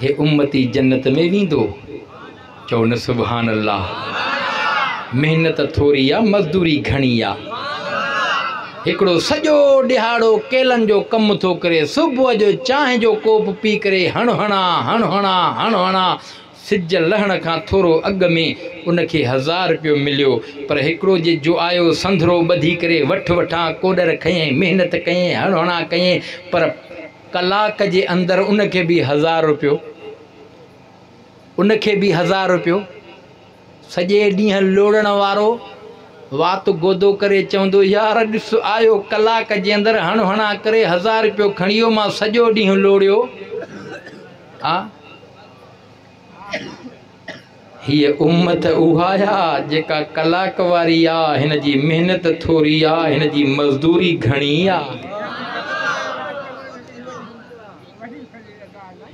हे उम्मती जन्नत में वेंदो। चओ न सुभान अल्लाह। मेहनत थोरी आ मज़दूरी घणी आ हिकिड़ो सॼो ॾिहाड़ो केलनि जो कमु थो करे सुबुह जो चांहि जो कोप पी करे हणहणा हणहणा हणहणा सिज लहण खां थोरो अॻु में उनखे हज़ार रुपियो मिलियो पर हिकिड़ो जे जो आयो संधरो ॿधी करे वठि वठां कोडर खयईं महिनत कयईं हणहणा कयईं पर कलाक जे अंदरि उनखे बि हज़ार रुपियो उनखे बि हज़ार रुपियो सॼे ॾींहुं लोड़ण वारो वात गोदो करे चवंदो यार ॾिस आयो कलाक जे अंदरि हणहणा करे हज़ार रुपियो खणी वियो मां सॼो ॾींहुं लोड़ियो। हा हीअ उम्मत उहा आहे जेका कलाक वारी आहे हिन जी महिनत थोरी आहे हिन जी मज़दूरी घणी आहे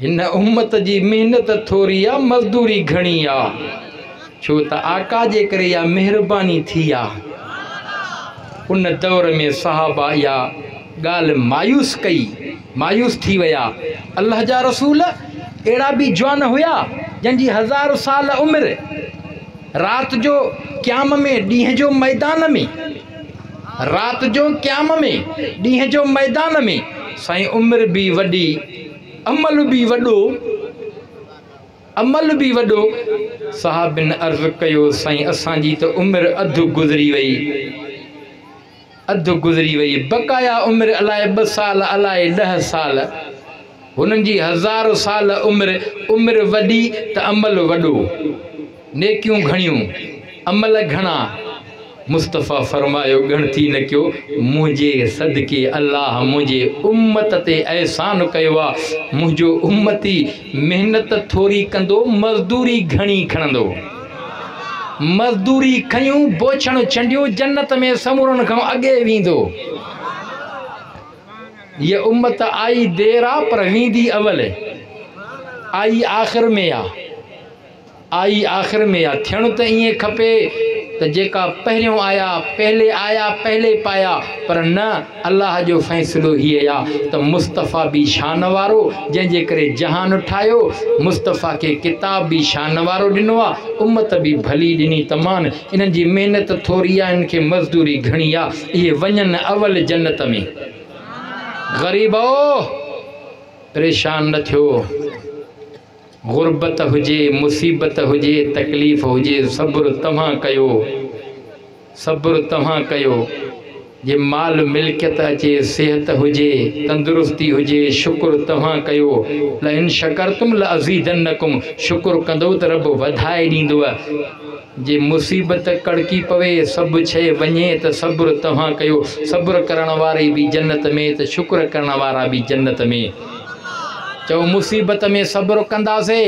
हिन उम्मत जी मेहनत थोरी आ मज़दूरी घणी आ छो त आका जे करे या महिरबानी थी आ। उन दौर में साहबा या ॻाल्हि मायूस कई मायूस थी विया अल्लाह जा रसूल अहिड़ा बि जवान हुया जंहिंजी हज़ार साल उमिरि राति जो क़याम में ॾींहं जो मैदान में राति जो क़याम में ॾींहं जो मैदान में साईं उमिरि बि वॾी अमल भी वडो अमल भी वडो साहबिन अर्ज़ कयो साईं असांजी त उमिरि अधु गुज़री वई अधु गुज़री वई बकाया उमिरि अलाए ॿ साल अलाए ॾह साल हुननि जी हज़ार साल उमिरि उमिरि वॾी त अमल वडो नेकियूं घणियूं अमल घणा। मुस्तफ़ा फरमायो गणती न कयो मुझे सदके अल्लाह मुझे उम्मत ते एहसान कयो आहे मुझो उम्मती मेहनत थोरी कंदो मज़दूरी घणी खणंदो मज़दूरी खयूं बोछण छंडियूं जन्नत में समूरनि खां अॻे वेंदो। ये उम्मत आई देर आहे पर वेंदी अवल आई आख़िर में आहे आई आख़िर में आहे थियणो त ईअं खपे तो जेका पहिरियों आया पहले आया पहले पाया, पर न अल्लाह जो फैसलो ही या तो मुस्तफ़ा भी शान वारो जैसे करे जहान उठायो, मुस्तफ़ा के किताब भी शान वारो दिनो आ, उम्मत भी भली दिनी तमान, इनन जी मेहनत थोड़ी आ, इनके मजदूरी घणी आ, ये वञन अवल जन्नत में। गरीबो परेशान न थियो, गुर्बत हुजे मुसीबत हुजे तकलीफ़ हुजे सब्र तव्हां कयो, सब्र तव्हां कयो। जे माल मिल्कियत अचे सेहत हुजे तंदुरुस्ती हुजे शुक्र तव्हां कयो। ल इन शकरतुम ल अज़ीदन्नकुम, शुक्र कंदो त रब वधाए ॾींदव। जे मुसीबत कड़की पवे सभु शइ वञे त सब्र तव्हां कयो, सब्र करण वारे बि जन्नत में त शुक्र करण वारा बि जन्नत में। चो मुसीबत में सब्र कंदासे,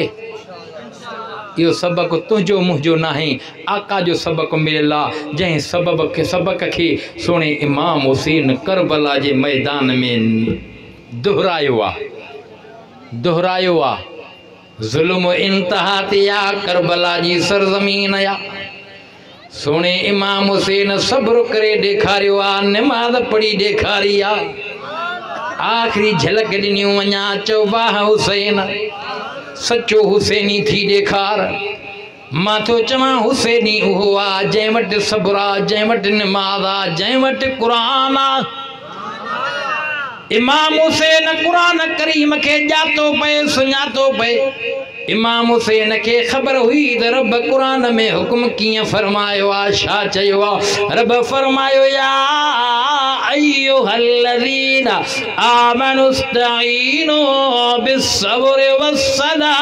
यो सबक तुझो मुझो ना है, आका जो सबक मिलल आ, जै सबब के सबक के सोने इमाम हुसैन करबला जे मैदान में दोहरायो आ, दोहरायो आ। जुल्म इंतहा ते आ करबला जी सरजमीन या, सोने इमाम हुसैन सब्र करे देखारियो आ, नमाज पढ़ी देखारी आ, आखिरी झलक दिनियो वना। चो वाह हुसैन, सच्चो हुसैनी थी देखार, मां तो चवा हुसैनी उहो आ जै वट सब्र आ, जै वट नमाज आ, जै वट कुरान आ। इमाम हुसैन कुरान करीम के जातो पे सुनातो पे, इमाम हुसैन के खबर हुई त रब कुरान में हुक्म कियां फरमायो आ, छा चयो आ। रब फरमायो या अय्युहल्लज़ीन आमनुस्तईनु बिस्सब्र वस्सला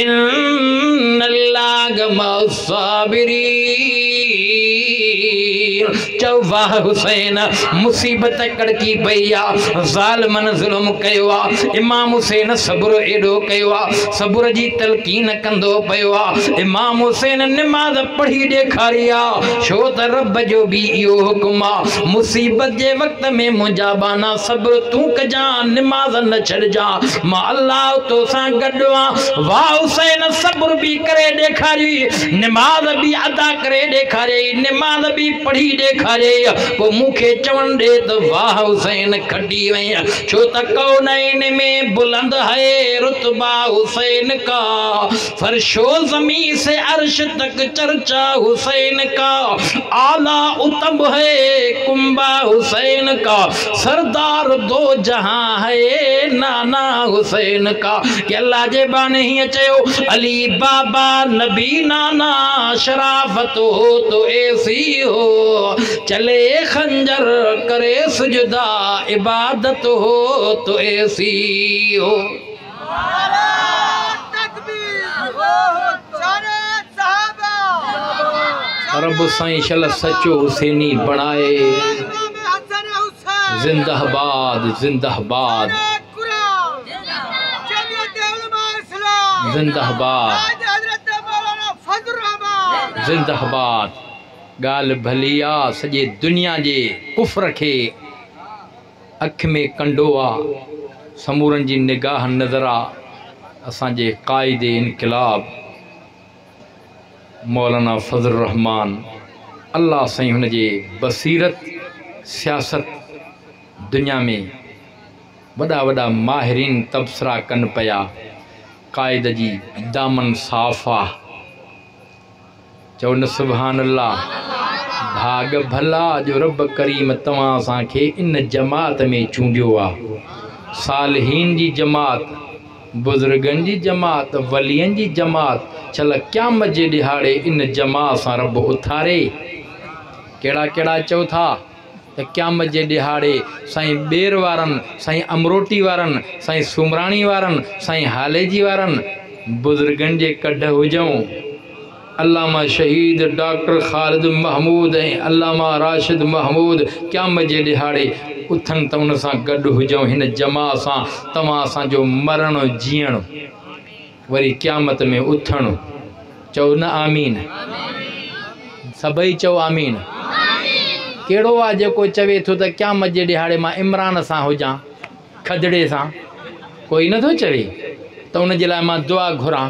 इन्नल्लाह मस्साबिरीन। चौ वाह हुसैन, मुसीबत कड़की पई आ, ज़ालमन जुल्म कयो आ, इमाम हुसैन सब्र एडो कयो आ, सब्र जी तलकीन कंदो पयो आ, इमाम हुसैन नमाज पढ़ी ॾेखारी आ। छो त रब जो बि इहो हुकुम आ, मुसीबत जे वक़्त में मुंहिंजा बाना सब्र तूं कजां, नमाज न छॾजां, मां अल्लाह तोसां गॾु आ। वाह हुसैन, सब्र भी करे देखारी, नमाज भी अदा करे देखारी, नमाज भी पढ़ी देखारी, वो मुखे चवन दे तो वाह हुसैन खड़ी वई। छो त कौनैन में बुलंद है रुतबा हुसैन का, फर्शो जमीन से अर्श तक चर्चा हुसैन का, आला उत्तम है कुंबा हुसैन का, सरदार दो जहां है नाना हुसैन का। के अल्लाह जे बाने ही चयो अली बाबा नबी नाना, शराफत हो तो ऐसी हो, चले खंजर करे सुजदा, इबादत हो तो ऐसी हो। रब साईं शल सच्चो हुसैनी बनाए, जिंदाबाद जिंदाबाद जिंदाबाद जिंदाबाद। गाल भली आ, सजे दुनिया जे कुफर के अख में कंडो आ, समूरन जी निगाह नजर आ। असां जे कायदे इनकलाब मौलाना फजल रहमान, अल्लाह साईं हुन जे बसीरत सियासत दुनिया में वॾा वॾा माहिरीन तबसरा कन पया, कायद जी दामन साफ़ा। चवन सुभान अल्लाह, भाग भला जो रब करीम तवा असा के इन जमात में चूंडियो आ, सालहीन जी जमात, बुजुर्गन जी जमात, वलियन जी जमात। चल क़यामत जे दिहाड़े इन जमात सां रब उथारे। केड़ा केड़ा चओ था त क़यामत जे दिहाड़े साईं बेर वारनि, साईं अमरोटी वारनि, साईं सुमराणी वारनि, साईं हालेजी वारनि, बुज़ुर्गनि जे कढ हुजऊं। अल्लामा शहीद डॉक्टर ख़ालिद महमूद ऐं अल्लामा राशिद महमूद क़यामत जे दिहाड़े उथनि त उन सां गॾु हुजऊं, हिन जमा सां। तव्हां असांजो मरणु जीअणु वरी क़यामत में उथणु। चओ न आमीन, सभई चओ आमीन। कहिड़ो आहे जेको चवे थो त क़यामत जे ॾिहाड़े मां इमरान सां हुजां, खदड़े सां? कोई नथो चवे, त उन जे लाइ मां दुआ घुरां।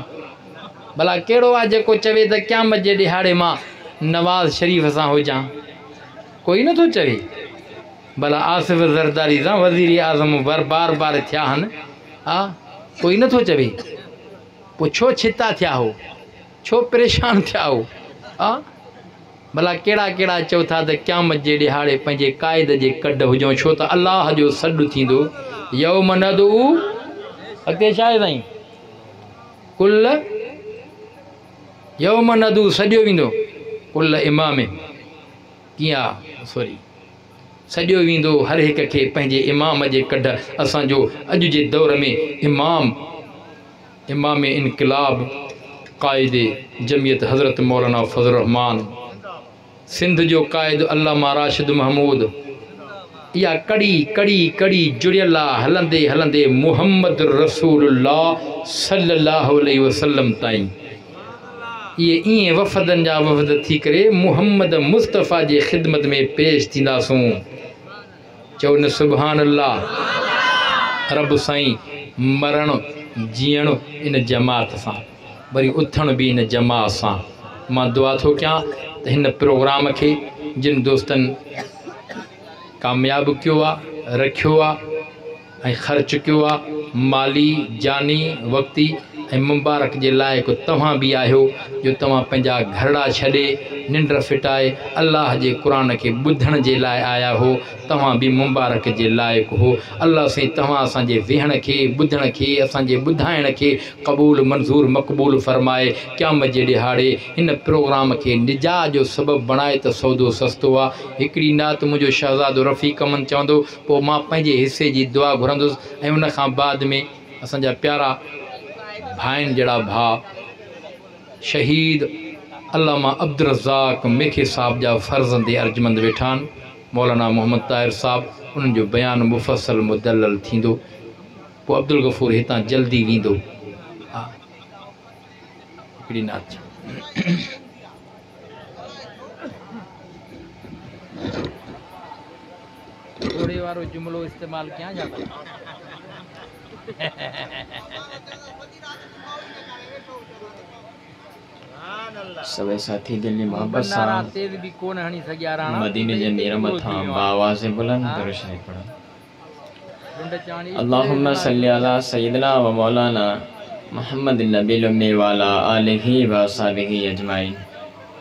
भला कहिड़ो आहे जेको चवे त क़यामत जे ॾिहाड़े मां नवाज़ शरीफ़ सां हुजां, कोई नथो चवे। भला आसिफ़ ज़रदारी सां वज़ीर आज़म बार बार थिया आहिनि, हा कोई नथो चवे। पोइ छो छिता थिया हो, छो परेशान थिया हो, हा भला कहिड़ा कहिड़ा चओ था त क़यामत जे ॾिहाड़े पंहिंजे क़ाइद जे कढ हुजो, छो त अलाह जो सॾु थींदो। यौम नदू, अॻिते छा आहे साईं, कुल यौम नदू सॼो वेंदो, कुल इमाम कीअं सॉरी सॼो वेंदो हर हिक खे पंहिंजे इमाम जे कढ। असांजो अॼु जे दौर में इमाम इमाम इनकलाब क़ाइद जमियत हज़रत मौलाना फज़लुर्रहमान, सिंध जो क़ाइद अल्लामा राशिद महमूद, या कड़ी कड़ी कड़ी जुड़ियल आहे हलंदे हलंदे मुहम्मद रसूलुल्लाह सल्लल्लाहु अलैहि वसल्लम ताईं। ये इएं वफ़दनि जा वफ़द थी करे मुहम्मद मुस्तफ़ा जी ख़िदमत में पेश थींदासूं। चओ न सुभान अल्लाह। रब साईं, मरणु जीअणु इन जमात सां, वरी उथणु बि इन जमात सां। मां दुआ थो कयां त हिन प्रोग्राम खे जिन दोस्तनि कामयाबु कयो आहे, रखियो आहे ऐं ख़र्च कयो आहे, माली जानी वक़्ती ऐं मुबारक जे लाइक़ु तव्हां बि आहियो, जो तव्हां पंहिंजा घरड़ा छॾे निंड फिटाए अल्लाह जे क़ुरान खे ॿुधण जे लाइ आया हो। तव्हां बि मुबारक जे लाइक़ु हो। अल्लाह साईं, तव्हां असांजे वेहण खे, ॿुधण खे, असांजे ॿुधाइण खे क़बूल मंज़ूर मक़बूल फ़रमाए। क़यामत जे ॾिहाड़े हिन प्रोग्राम खे निजात जो सबबु बणाए त सौदो सस्तो आहे। हिकिड़ी नात मुंहिंजो शहज़ादो रफ़ीक़ अमन चवंदो, पोइ मां पंहिंजे हिसे जी दुआ घुरंदुसि ऐं उन खां बाद में असांजा प्यारा भाइन जड़ा भा शहीद अल्लामा अब्दुल रज़ाक मेखे साहब जा फ़र्ज़ंदे अर्जमंद वेठा आहिनि, मौलाना मोहम्मद ताहिर साहब, उन्हनि जो बयानु मुफ़सल मुदलल थींदो। पोइ अब्दुल गफ़ूर हितां जल्दी वेंदो। हा हिकिड़ी नात थोरे वारो जुमिलो इस्तेमालु कयां या सवे साथी दिल में मोहब्बत सां तेज भी कोन हणी सगियारा मदीने जे निरम था आवाज बुलंद दर्शन पढ़ो। अल्लाहुम्मा सल्ली अला सय्यदना व मौलाना मुहम्मद नबील उम्मी वाला आलिही व सहाबिही अजमाइन।